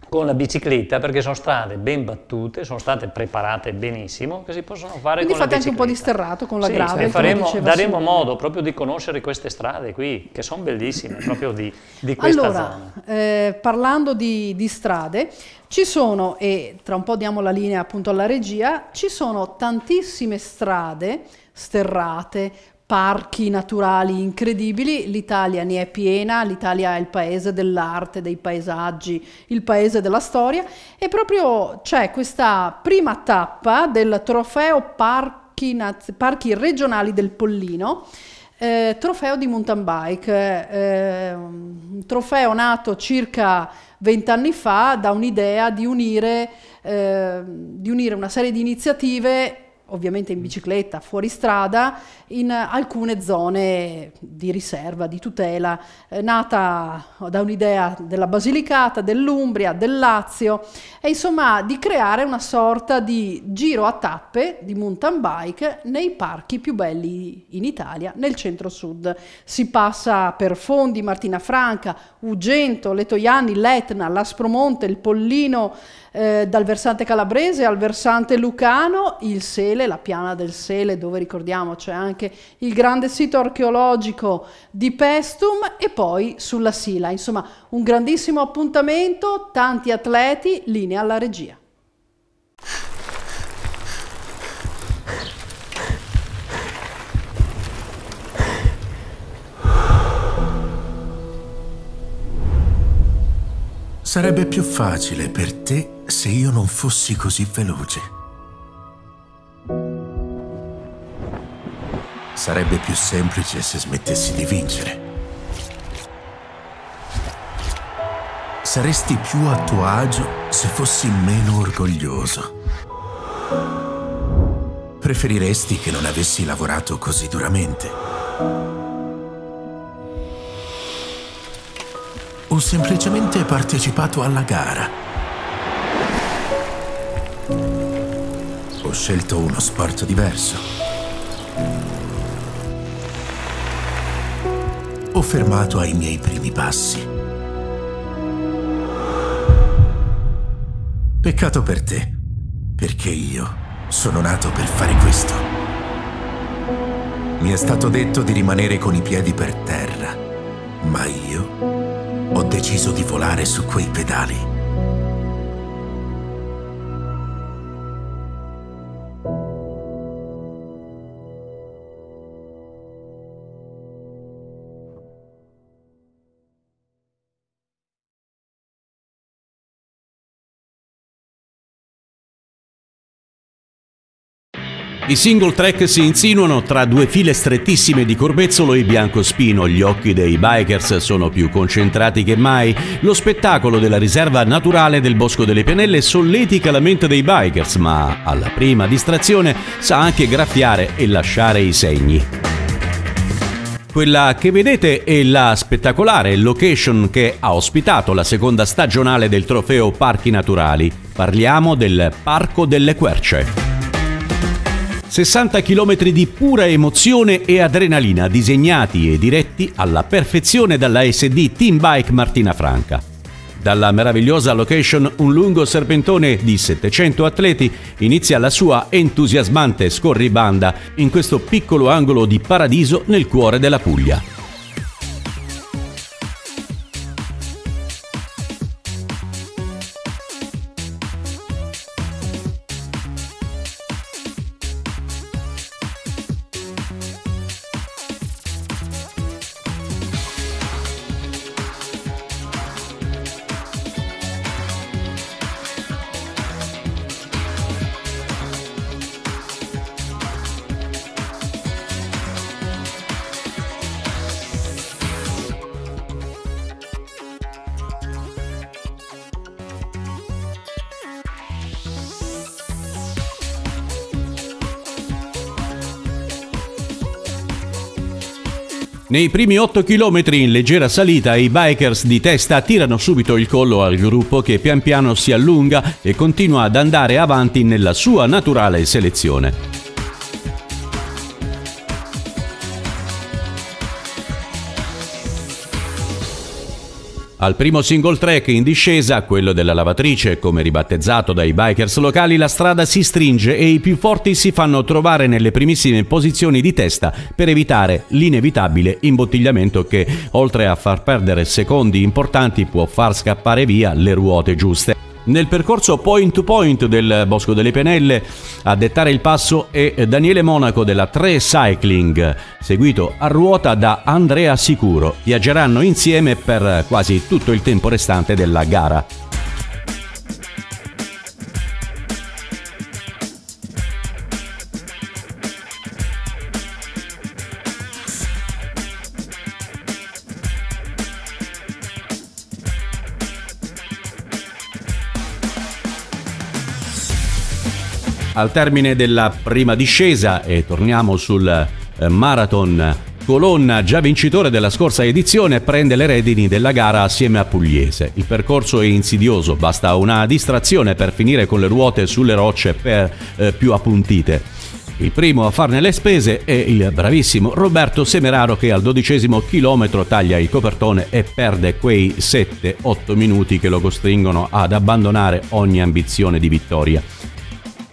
con la bicicletta, perché sono strade ben battute, sono state preparate benissimo, che si possono fare Quindi con la bicicletta. Quindi fate anche un po' di sterrato con la sì, grave. Faremo, daremo Simone. modo proprio di conoscere queste strade qui, che sono bellissime, proprio di, di questa allora, zona. Allora, eh, parlando di, di strade, ci sono, e tra un po' diamo la linea appunto alla regia, ci sono tantissime strade sterrate, parchi naturali incredibili, l'Italia ne è piena, l'Italia è il paese dell'arte, dei paesaggi, il paese della storia, e proprio c'è questa prima tappa del trofeo parchi, parchi regionali del Pollino, eh, trofeo di mountain bike, eh, un trofeo nato circa vent'anni fa da un'idea di unire, eh, di unire una serie di iniziative ovviamente in bicicletta, fuori strada, in alcune zone di riserva, di tutela, eh, nata da un'idea della Basilicata, dell'Umbria, del Lazio, e insomma di creare una sorta di giro a tappe di mountain bike nei parchi più belli in Italia, nel centro-sud. Si passa per Fondi, Martinafranca, Ugento, Letoiani, Letna, L'Aspromonte, il Pollino, eh, dal versante calabrese al versante lucano, il Sele, la piana del Sele, dove ricordiamo c'è anche il grande sito archeologico di Pestum, e poi sulla Sila. Insomma, un grandissimo appuntamento, tanti atleti, linea alla regia. Sarebbe più facile per te se io non fossi così veloce. Sarebbe più semplice se smettessi di vincere. Saresti più a tuo agio se fossi meno orgoglioso. Preferiresti che non avessi lavorato così duramente. O semplicemente partecipato alla gara. Ho scelto uno sport diverso. Ho fermato ai miei primi passi. Peccato per te, perché io sono nato per fare questo. Mi è stato detto di rimanere con i piedi per terra, ma io ho deciso di volare su quei pedali. I single track si insinuano tra due file strettissime di corbezzolo e biancospino, gli occhi dei bikers sono più concentrati che mai, lo spettacolo della riserva naturale del Bosco delle Pianelle solletica la mente dei bikers, ma alla prima distrazione sa anche graffiare e lasciare i segni. Quella che vedete è la spettacolare location che ha ospitato la seconda stagionale del trofeo Parchi Naturali. Parliamo del Parco delle Querce. sessanta chilometri di pura emozione e adrenalina, disegnati e diretti alla perfezione dalla S D Team Bike Martinafranca. Dalla meravigliosa location un lungo serpentone di settecento atleti inizia la sua entusiasmante scorribanda in questo piccolo angolo di paradiso nel cuore della Puglia. Nei primi otto chilometri in leggera salita i bikers di testa tirano subito il collo al gruppo che pian piano si allunga e continua ad andare avanti nella sua naturale selezione. Al primo single track in discesa, quello della lavatrice, come ribattezzato dai bikers locali, la strada si stringe e i più forti si fanno trovare nelle primissime posizioni di testa per evitare l'inevitabile imbottigliamento che, oltre a far perdere secondi importanti, può far scappare via le ruote giuste. Nel percorso point to point del Bosco delle Penelle a dettare il passo è Daniele Monaco della tre Cycling, seguito a ruota da Andrea Sicuro. Viaggeranno insieme per quasi tutto il tempo restante della gara. Al termine della prima discesa, e torniamo sul marathon, Colonna, già vincitore della scorsa edizione, prende le redini della gara assieme a Pugliese. Il percorso è insidioso, basta una distrazione per finire con le ruote sulle rocce per, eh, più appuntite. Il primo a farne le spese è il bravissimo Roberto Semeraro, che al dodicesimo chilometro taglia il copertone e perde quei sette otto minuti che lo costringono ad abbandonare ogni ambizione di vittoria.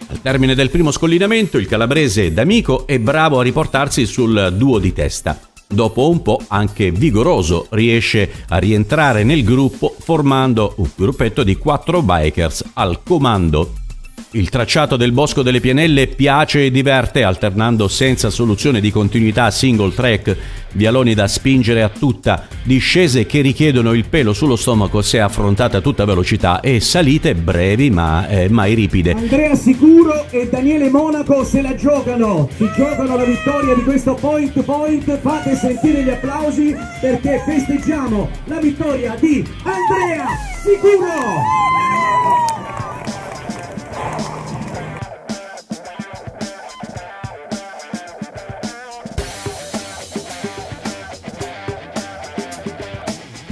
Al termine del primo scollinamento il calabrese D'Amico è bravo a riportarsi sul duo di testa. Dopo un po' anche Vigoroso riesce a rientrare nel gruppo formando un gruppetto di quattro bikers al comando. Il tracciato del Bosco delle Pianelle piace e diverte, alternando senza soluzione di continuità single track, vialoni da spingere a tutta, discese che richiedono il pelo sullo stomaco se affrontata a tutta velocità e salite brevi ma eh, mai ripide. Andrea Sicuro e Daniele Monaco se la giocano, si giocano la vittoria di questo point to point. Fate sentire gli applausi perché festeggiamo la vittoria di Andrea Sicuro!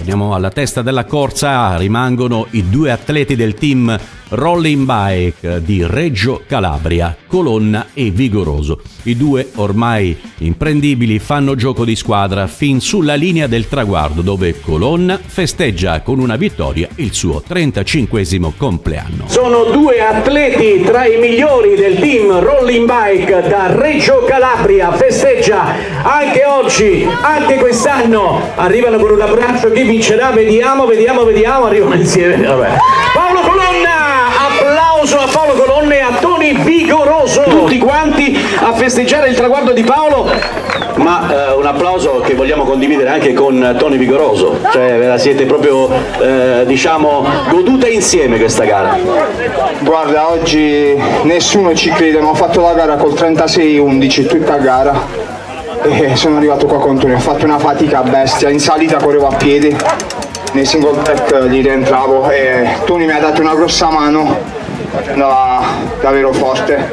Andiamo alla testa della corsa, rimangono i due atleti del team Rolling Bike di Reggio Calabria, Colonna e Vigoroso. I due, ormai imprendibili, fanno gioco di squadra fin sulla linea del traguardo, dove Colonna festeggia con una vittoria il suo trentacinquesimo compleanno. Sono due atleti tra i migliori del team Rolling Bike da Reggio Calabria, festeggia anche oggi, anche quest'anno. Arrivano con un abbraccio, chi vincerà? Vediamo, vediamo, vediamo, arrivano insieme. Vabbè. Paolo Colonna! A Paolo Colonna e a Toni Vigoroso, tutti quanti a festeggiare il traguardo di Paolo, ma eh, un applauso che vogliamo condividere anche con Toni Vigoroso, cioè ve la siete proprio eh, diciamo goduta insieme questa gara. Guarda, oggi nessuno ci crede, ma ho fatto la gara col trentasei undici tutta gara e sono arrivato qua con Toni, ho fatto una fatica bestia, in salita correvo a piedi, nei single track gli rientravo e Toni mi ha dato una grossa mano, andava davvero forte,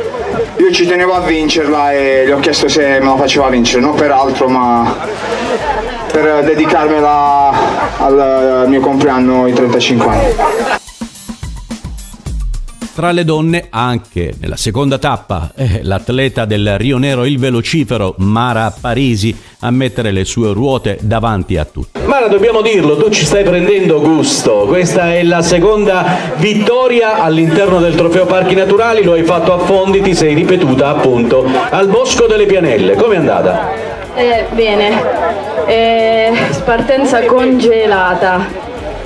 io ci tenevo a vincerla e le ho chiesto se me la faceva vincere, non per altro ma per dedicarmela al mio compleanno ai trentacinque anni. Tra le donne anche nella seconda tappa eh, l'atleta del Rio Nero, il velocifero Mara Parisi, a mettere le sue ruote davanti a tutti. Mara, dobbiamo dirlo, tu ci stai prendendo gusto, questa è la seconda vittoria all'interno del trofeo Parchi Naturali, lo hai fatto a Fondi, ti sei ripetuta appunto al Bosco delle Pianelle, com'è andata? Eh, bene, eh, partenza congelata,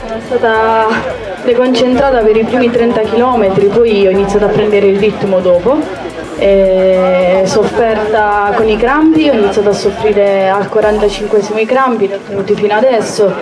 è stata deconcentrata per i primi trenta chilometri, poi ho iniziato a prendere il ritmo dopo, e sofferta con i crampi, ho iniziato a soffrire al quarantacinquesimo i crampi, li ho tenuti fino adesso,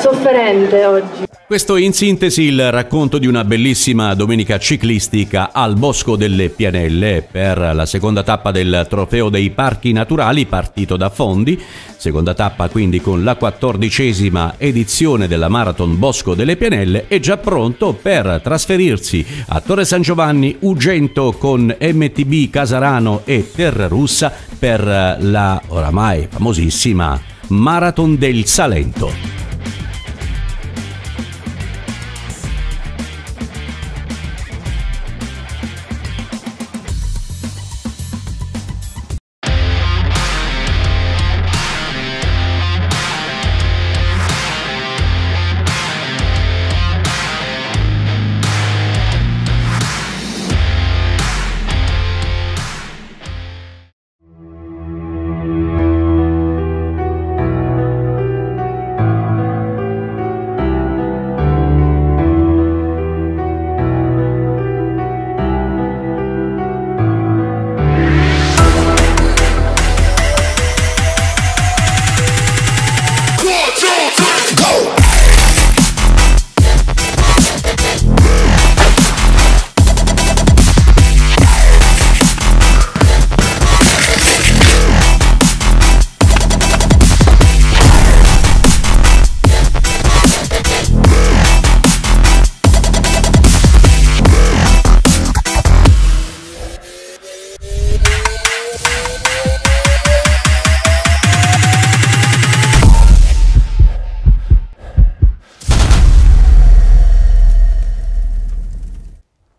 sofferente oggi. Questo in sintesi il racconto di una bellissima domenica ciclistica al Bosco delle Pianelle per la seconda tappa del Trofeo dei Parchi Naturali partito da Fondi, seconda tappa quindi con la quattordicesima edizione della Marathon Bosco delle Pianelle, e già pronto per trasferirsi a Torre San Giovanni, Ugento con M T B Casarano e Terrarossa per la oramai famosissima Marathon del Salento.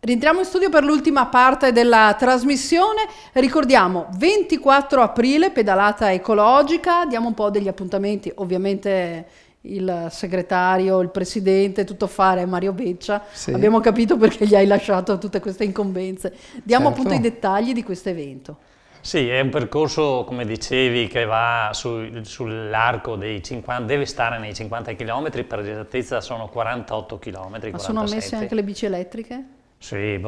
Rientriamo in studio per l'ultima parte della trasmissione. Ricordiamo ventiquattro aprile, pedalata ecologica, diamo un po' degli appuntamenti, ovviamente il segretario, il presidente, tutto fare Mario Beccia, sì. Abbiamo capito perché gli hai lasciato tutte queste incombenze, diamo certo. Appunto i dettagli di questo evento. Sì, è un percorso, come dicevi, che va su, sull'arco dei cinquanta, deve stare nei cinquanta chilometri, per l'esattezza sono quarantotto chilometri. Ma quarantasette. Sono ammesse anche le bici elettriche? Sì,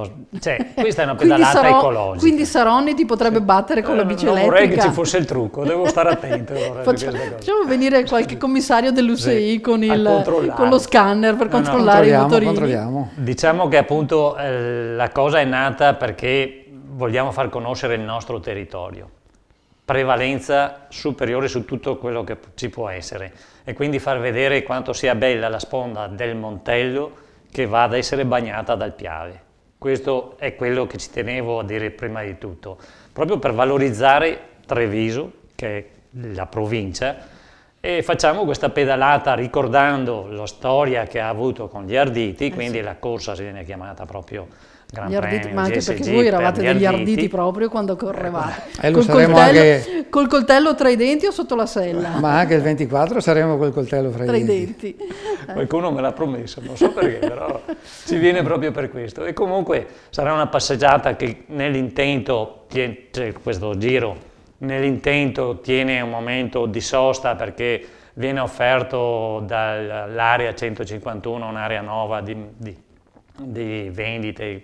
cioè, questa è una pedalata quindi sarò, ecologica. Quindi Saronni ti potrebbe battere con eh, la bici elettrica. Vorrei che ci fosse il trucco, devo stare attento. Facciamo, facciamo venire qualche commissario dell'U C I sì, con, il, con lo scanner per no, controllare no, i motorini. Diciamo che appunto eh, la cosa è nata perché vogliamo far conoscere il nostro territorio. Prevalenza superiore su tutto quello che ci può essere. E quindi far vedere quanto sia bella la sponda del Montello che va ad essere bagnata dal Piave. Questo è quello che ci tenevo a dire prima di tutto, proprio per valorizzare Treviso, che è la provincia, e facciamo questa pedalata ricordando la storia che ha avuto con gli Arditi, eh quindi sì. La corsa si viene chiamata proprio Gran Premio, Arditi, ma anche G S G, perché voi eravate per degli Arditi. Arditi proprio quando correvate, eh, col, coltello, anche... col coltello tra i denti o sotto la sella? Ma anche il ventiquattro saremo col coltello fra, tra i denti. I denti. Eh. Qualcuno me l'ha promesso, non so perché, però ci viene proprio per questo. E comunque sarà una passeggiata che nell'intento, cioè questo giro, nell'intento tiene un momento di sosta perché viene offerto dall'area centocinquantuno un'area nuova di, di, di vendite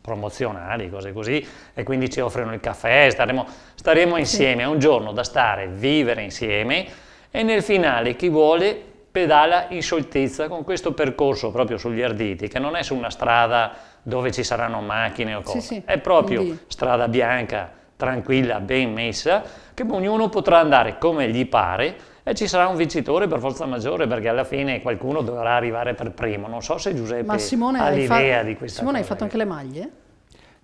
promozionali, cose così, e quindi ci offrono il caffè, staremo, staremo insieme, è un giorno da stare, vivere insieme, e nel finale chi vuole pedala in scioltezza con questo percorso proprio sugli Arditi, che non è su una strada dove ci saranno macchine o cose, sì, sì. È proprio quindi... strada bianca, tranquilla, ben messa, che ognuno potrà andare come gli pare e ci sarà un vincitore per forza maggiore, perché alla fine qualcuno dovrà arrivare per primo. Non so se Giuseppe Ma Simone ha l'idea di questa Simone cosa. Simone, hai fatto anche le maglie?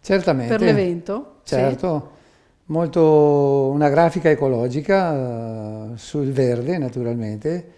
Certamente. Per l'evento? Certo, sì. Molto una grafica ecologica sul verde naturalmente.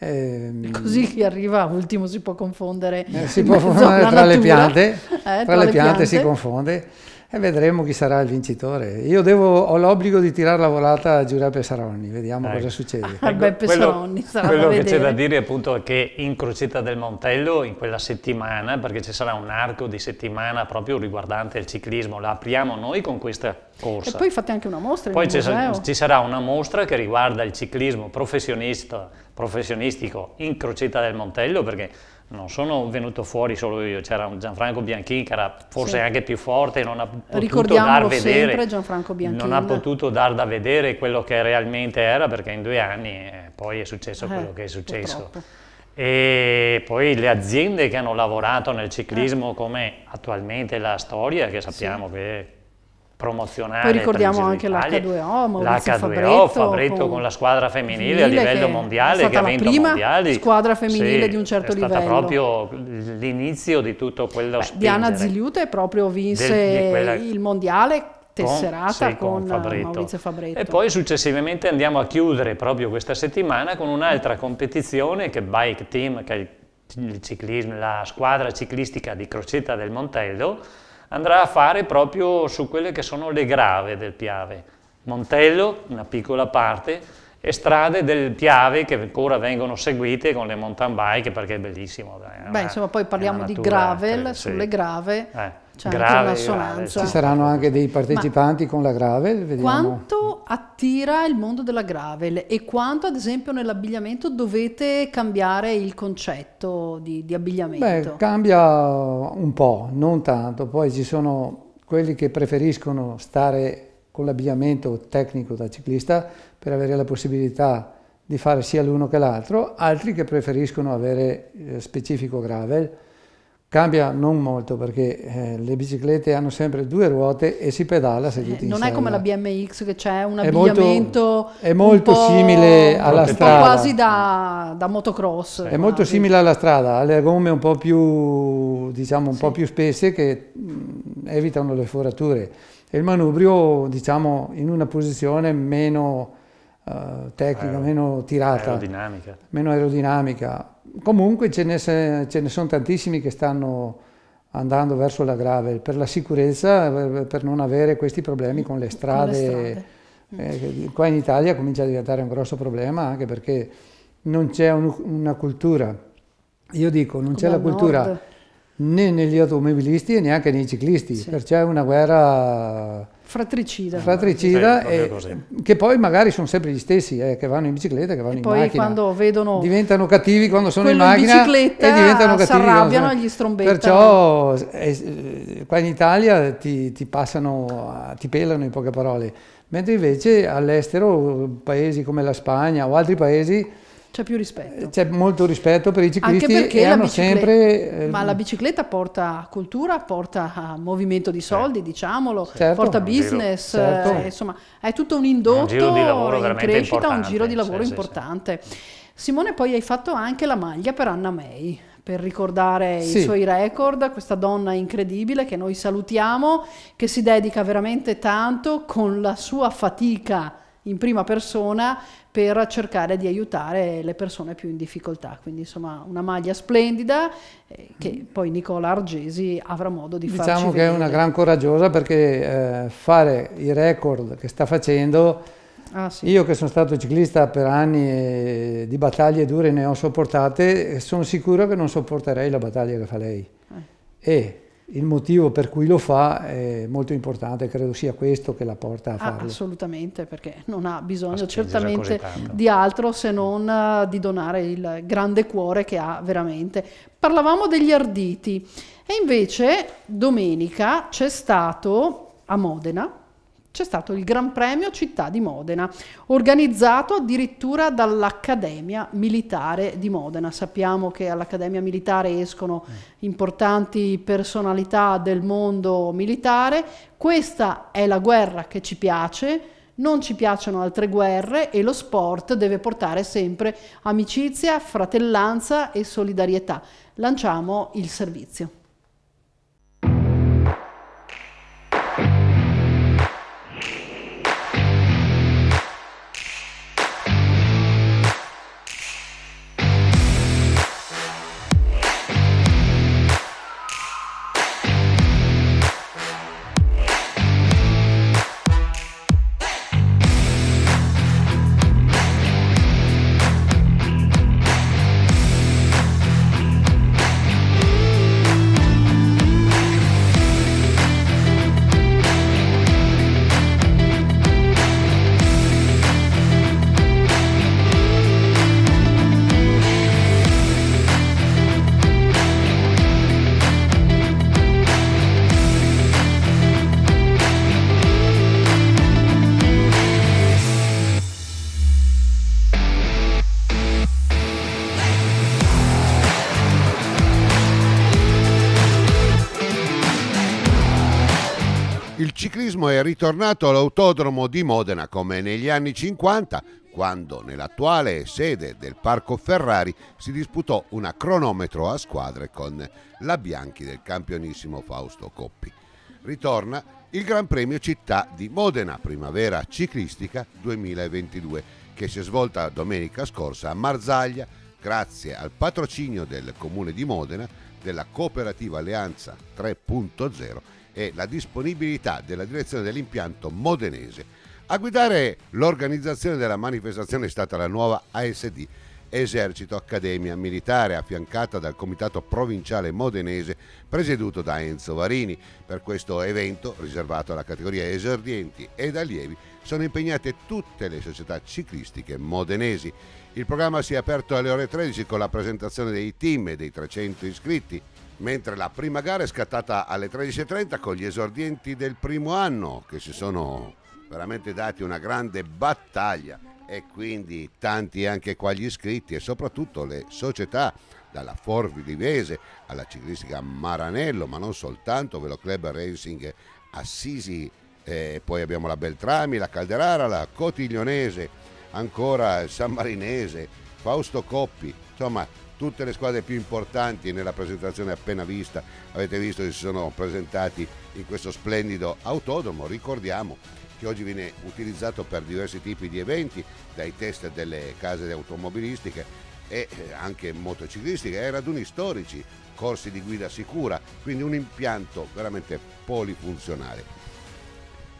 Eh, Così chi arriva ultimo si può confondere. Eh, si può confondere tra natura. le piante, eh, tra, tra le, le piante, piante si confonde. E vedremo chi sarà il vincitore. Io devo, ho l'obbligo di tirare la volata a Giuseppe Saronni, vediamo eh. cosa succede. Ah, ecco, Beppe quello Saronni sarà quello che c'è da dire appunto è che in Crocietta del Montello, in quella settimana, perché ci sarà un arco di settimana proprio riguardante il ciclismo, la apriamo noi con questa corsa. E poi fate anche una mostra. Poi ci, sa ci sarà una mostra che riguarda il ciclismo professionista, professionistico in Crocietta del Montello, perché non sono venuto fuori solo io, c'era un Gianfranco Bianchin che era forse sì. anche più forte, non ha potuto dar vedere, sempre, Gianfranco Bianchin. Non ha potuto dar da vedere quello che realmente era, perché in due anni eh, poi è successo eh, quello che è successo. Purtroppo. E poi le aziende che hanno lavorato nel ciclismo eh. come attualmente la Storia, che sappiamo sì. che è promozionale. Poi ricordiamo anche l'H due O, Maurizio Fabretto, Fabretto con, con la squadra femminile a livello mondiale, che, che ha vinto la prima mondiali. Squadra femminile sì, di un certo livello. È stato proprio l'inizio di tutto quello Beh, Diana Ziliute proprio vinse del, quella... il mondiale tesserata con, sì, con, con Fabretto. Maurizio Fabretto. E poi successivamente andiamo a chiudere proprio questa settimana con un'altra competizione che Bike Team, che è il ciclismo, la squadra ciclistica di Crocetta del Montello, andrà a fare proprio su quelle che sono le grave del Piave. Montello, una piccola parte, e strade del Piave che ancora vengono seguite con le mountain bike perché è bellissimo. È Beh, una, insomma, poi parliamo di gravel, tre, sulle sì. grave, eh, c'è anche un'assonanza. Ci saranno anche dei partecipanti Ma con la gravel, vediamo. Quanto attira il mondo della gravel e quanto, ad esempio, nell'abbigliamento dovete cambiare il concetto di, di abbigliamento? Beh, cambia un po', non tanto. Poi ci sono quelli che preferiscono stare con l'abbigliamento tecnico da ciclista per avere la possibilità di fare sia l'uno che l'altro, altri che preferiscono avere eh, specifico gravel. Cambia non molto perché eh, le biciclette hanno sempre due ruote e si pedala seduti eh, in Non sella. È come la B M X che c'è un è abbigliamento molto, è molto un simile alla un strada. Quasi da, da motocross. Sì. È molto simile alla strada, ha le gomme un po' più, diciamo, un sì. po' più spesse che mh, evitano le forature. E il manubrio, diciamo, in una posizione meno uh, tecnica, Aero, meno tirata, aerodinamica. meno aerodinamica. Comunque ce ne, ce ne sono tantissimi che stanno andando verso la gravel per la sicurezza, per, per non avere questi problemi con le strade. Con le strade. Eh, qua in Italia comincia a diventare un grosso problema anche perché non c'è un, una cultura. Io dico, non c'è la cultura. Nord. Né negli automobilisti e neanche nei ciclisti, sì. perciò è una guerra fratricida, fratricida sì, e che poi magari sono sempre gli stessi eh, che vanno in bicicletta, che vanno e in poi macchina, quando vedono diventano cattivi quando sono in macchina in e diventano cattivi, si arrabbiano e gli strombettano. Perciò eh, qua in Italia ti, ti passano, ti pelano in poche parole, mentre invece all'estero paesi come la Spagna o altri paesi c'è più rispetto. C'è molto rispetto per i ciclisti. Anche perché e hanno sempre... Ma la bicicletta porta cultura, porta movimento di soldi, eh. diciamolo, certo. porta business, certo. eh, insomma è tutto un indotto un in crescita, un giro di lavoro sì, importante. Sì, sì. Simone, poi hai fatto anche la maglia per Anna May, per ricordare sì. i suoi record, questa donna incredibile che noi salutiamo, che si dedica veramente tanto con la sua fatica in prima persona per cercare di aiutare le persone più in difficoltà, quindi insomma una maglia splendida eh, che poi Nicola Argesi avrà modo di farci Diciamo che vedere. È una gran coraggiosa perché eh, fare i record che sta facendo, ah, sì. io che sono stato ciclista per anni e di battaglie dure ne ho sopportate, sono sicuro che non sopporterei la battaglia che fa lei eh. e il motivo per cui lo fa è molto importante, credo sia questo che la porta a ah, farlo. Assolutamente, perché non ha bisogno certamente di altro se non di donare il grande cuore che ha veramente. Parlavamo degli arditi e invece domenica c'è stato a Modena, c'è stato il Gran Premio Città di Modena, organizzato addirittura dall'Accademia Militare di Modena. Sappiamo che all'Accademia Militare escono importanti personalità del mondo militare. Questa è la guerra che ci piace, non ci piacciono altre guerre e lo sport deve portare sempre amicizia, fratellanza e solidarietà. Lanciamo il servizio. È ritornato all'autodromo di Modena come negli anni cinquanta, quando nell'attuale sede del Parco Ferrari si disputò una cronometro a squadre con la Bianchi del campionissimo Fausto Coppi. Ritorna il Gran Premio Città di Modena, Primavera Ciclistica duemilaventidue, che si è svolta domenica scorsa a Marzaglia grazie al patrocinio del Comune di Modena, della cooperativa Alleanza tre punto zero e la disponibilità della direzione dell'impianto modenese. A guidare l'organizzazione della manifestazione è stata la nuova A S D, Esercito Accademia Militare, affiancata dal Comitato Provinciale Modenese presieduto da Enzo Varini. Per questo evento, riservato alla categoria esordienti ed allievi, sono impegnate tutte le società ciclistiche modenesi. Il programma si è aperto alle ore tredici con la presentazione dei team e dei trecento iscritti, mentre la prima gara è scattata alle tredici e trenta con gli esordienti del primo anno, che si sono veramente dati una grande battaglia, e quindi tanti anche qua gli iscritti e soprattutto le società, dalla Forvi Livese alla ciclistica Maranello, ma non soltanto, Velo Club Racing Assisi, eh, poi abbiamo la Beltrami, la Calderara, la Cotiglionese, ancora il San Marinese, Fausto Coppi, insomma tutte le squadre più importanti. Nella presentazione appena vista avete visto che si sono presentati in questo splendido autodromo, ricordiamo che oggi viene utilizzato per diversi tipi di eventi, dai test delle case automobilistiche e anche motociclistiche, ai raduni storici, corsi di guida sicura, quindi un impianto veramente polifunzionale.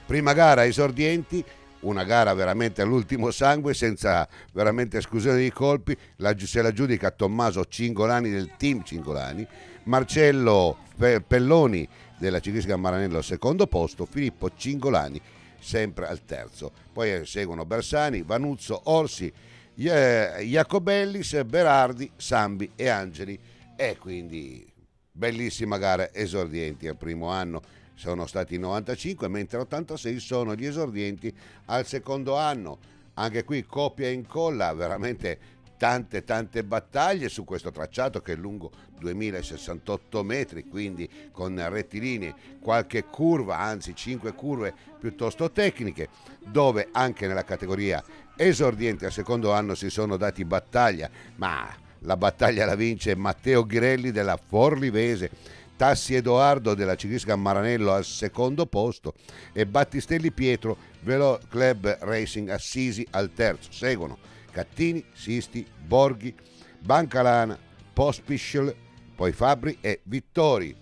Prima gara esordienti, una gara veramente all'ultimo sangue, senza veramente esclusione di colpi, la, se la giudica Tommaso Cingolani del team Cingolani, Marcello Pelloni della ciclistica Maranello al secondo posto, Filippo Cingolani sempre al terzo. Poi seguono Bersani, Vanuzzo, Orsi, Iacobellis, Berardi, Sambi e Angeli. E quindi bellissima gara esordienti al primo anno, sono stati novantacinque, mentre ottantasei sono gli esordienti al secondo anno. Anche qui copia e incolla, veramente tante tante battaglie su questo tracciato che è lungo duemila sessantotto metri, quindi con rettilinei, qualche curva, anzi cinque curve piuttosto tecniche, dove anche nella categoria esordiente al secondo anno si sono dati battaglia, ma la battaglia la vince Matteo Ghirelli della Forlivese, Tassi Edoardo della ciclistica Maranello al secondo posto e Battistelli Pietro Velo Club Racing Assisi al terzo. Seguono Cattini, Sisti, Borghi, Bancalana, Pospischl, poi Fabbri e Vittori.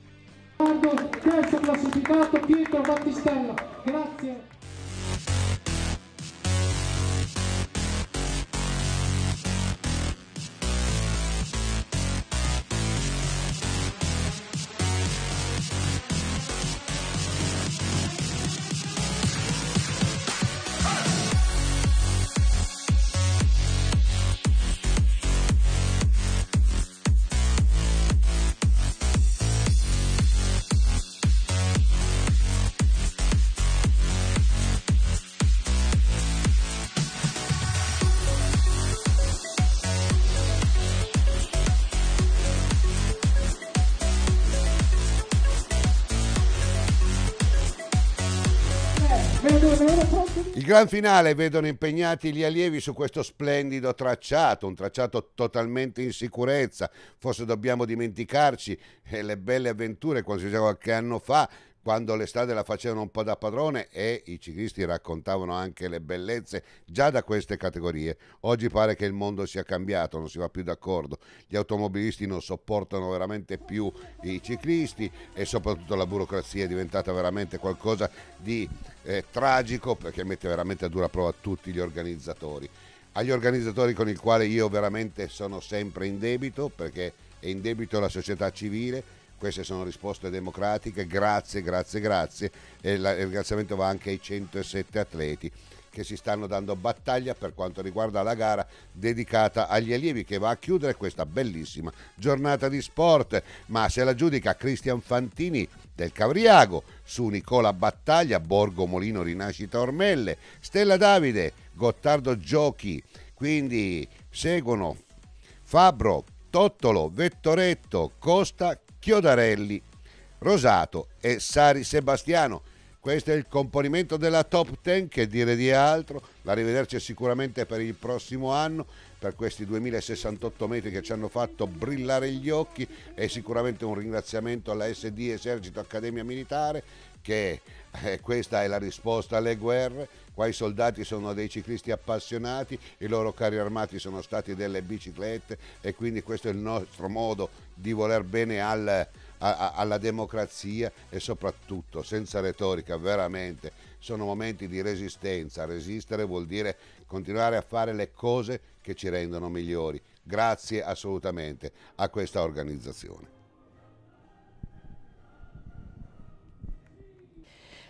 Terzo classificato Pietro Battistella. Grazie. Il gran finale vedono impegnati gli allievi su questo splendido tracciato, un tracciato totalmente in sicurezza. Forse dobbiamo dimenticarci le belle avventure quando si faceva qualche anno fa, quando le strade la facevano un po' da padrone e i ciclisti raccontavano anche le bellezze già da queste categorie. Oggi pare che il mondo sia cambiato, non si va più d'accordo, gli automobilisti non sopportano veramente più i ciclisti e soprattutto la burocrazia è diventata veramente qualcosa di eh, tragico, perché mette veramente a dura prova tutti gli organizzatori. Agli organizzatori con i quali io veramente sono sempre in debito, perché è in debito la società civile. Queste sono risposte democratiche, grazie, grazie, grazie, e la, il ringraziamento va anche ai centosette atleti che si stanno dando battaglia per quanto riguarda la gara dedicata agli allievi, che va a chiudere questa bellissima giornata di sport. Ma se la giudica Cristian Fantini del Cavriago su Nicola Battaglia, Borgo Molino Rinascita Ormelle, Stella Davide, Gottardo Giochi, quindi seguono Fabbro, Tottolo, Vettoretto, Costa, Chiodarelli, Rosato e Sari Sebastiano. Questo è il componimento della top dieci, che dire di altro. L'arrivederci sicuramente per il prossimo anno, per questi duemila sessantotto metri che ci hanno fatto brillare gli occhi, e sicuramente un ringraziamento alla S D Esercito Accademia Militare, che eh, questa è la risposta alle guerre. Qua i soldati sono dei ciclisti appassionati, i loro carri armati sono stati delle biciclette, e quindi questo è il nostro modo di voler bene al... alla democrazia, e soprattutto senza retorica, veramente sono momenti di resistenza. Resistere vuol dire continuare a fare le cose che ci rendono migliori. Grazie assolutamente a questa organizzazione.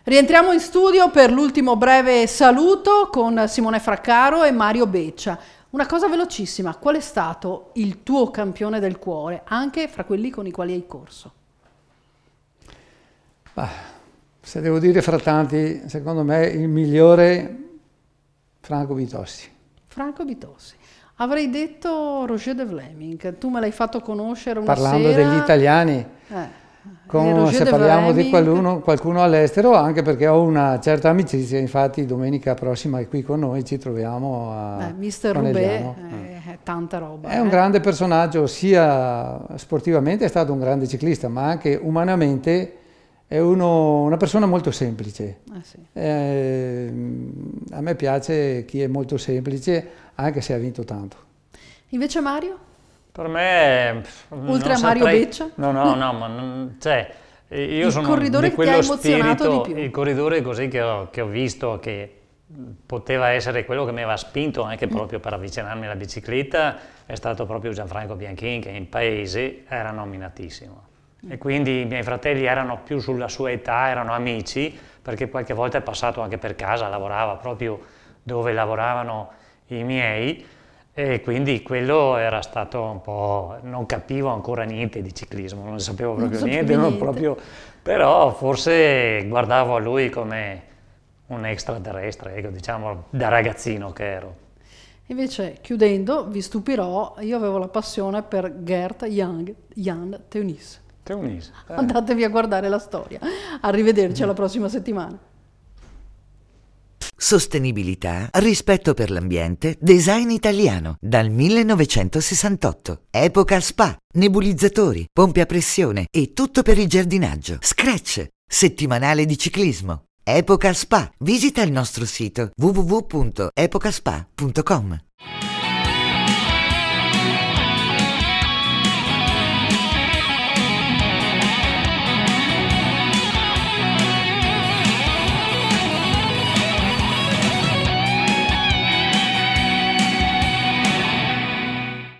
Rientriamo in studio per l'ultimo breve saluto con Simone Fraccaro e Mario Beccia. Una cosa velocissima, qual è stato il tuo campione del cuore, anche fra quelli con i quali hai corso? Bah, se devo dire fra tanti, secondo me il migliore Franco Bitossi. Franco Bitossi. Avrei detto Roger de Vleming, tu me l'hai fatto conoscere una Parlando sera... degli italiani, eh, con, se parliamo Vleming... di qualcuno, qualcuno all'estero, anche perché ho una certa amicizia, infatti domenica prossima è qui con noi, ci troviamo a eh, mister Roubaix, eh, eh. tanta roba. È eh. un grande personaggio, sia sportivamente è stato un grande ciclista, ma anche umanamente è uno, una persona molto semplice. Eh sì. eh, a me piace chi è molto semplice, anche se ha vinto tanto. Invece Mario? Per me... Oltre a Mario Beccia? No, no, no, ma non, cioè, io il sono corridore di quello che ti ha emozionato di più. Il corridore così che ho, che ho visto, che poteva essere quello che mi aveva spinto anche proprio per avvicinarmi alla bicicletta, è stato proprio Gianfranco Bianchin, che in paese era nominatissimo. E quindi i miei fratelli erano più sulla sua età, erano amici, perché qualche volta è passato anche per casa, lavorava proprio dove lavoravano i miei, e quindi quello era stato un po'... non capivo ancora niente di ciclismo, non sapevo proprio non niente, niente. Non proprio, però forse guardavo a lui come un extraterrestre, ecco, diciamo, da ragazzino che ero. Invece, chiudendo, vi stupirò, io avevo la passione per Gert Young, Jan Teunis. Teunis. Eh. Andatevi a guardare la storia. Arrivederci alla prossima settimana. Sostenibilità, rispetto per l'ambiente, design italiano, dal millenovecentosessantotto. Epoca Spa, nebulizzatori, pompe a pressione e tutto per il giardinaggio. Scratch, settimanale di ciclismo. Epoca Spa, visita il nostro sito w w w punto epocaspa punto com.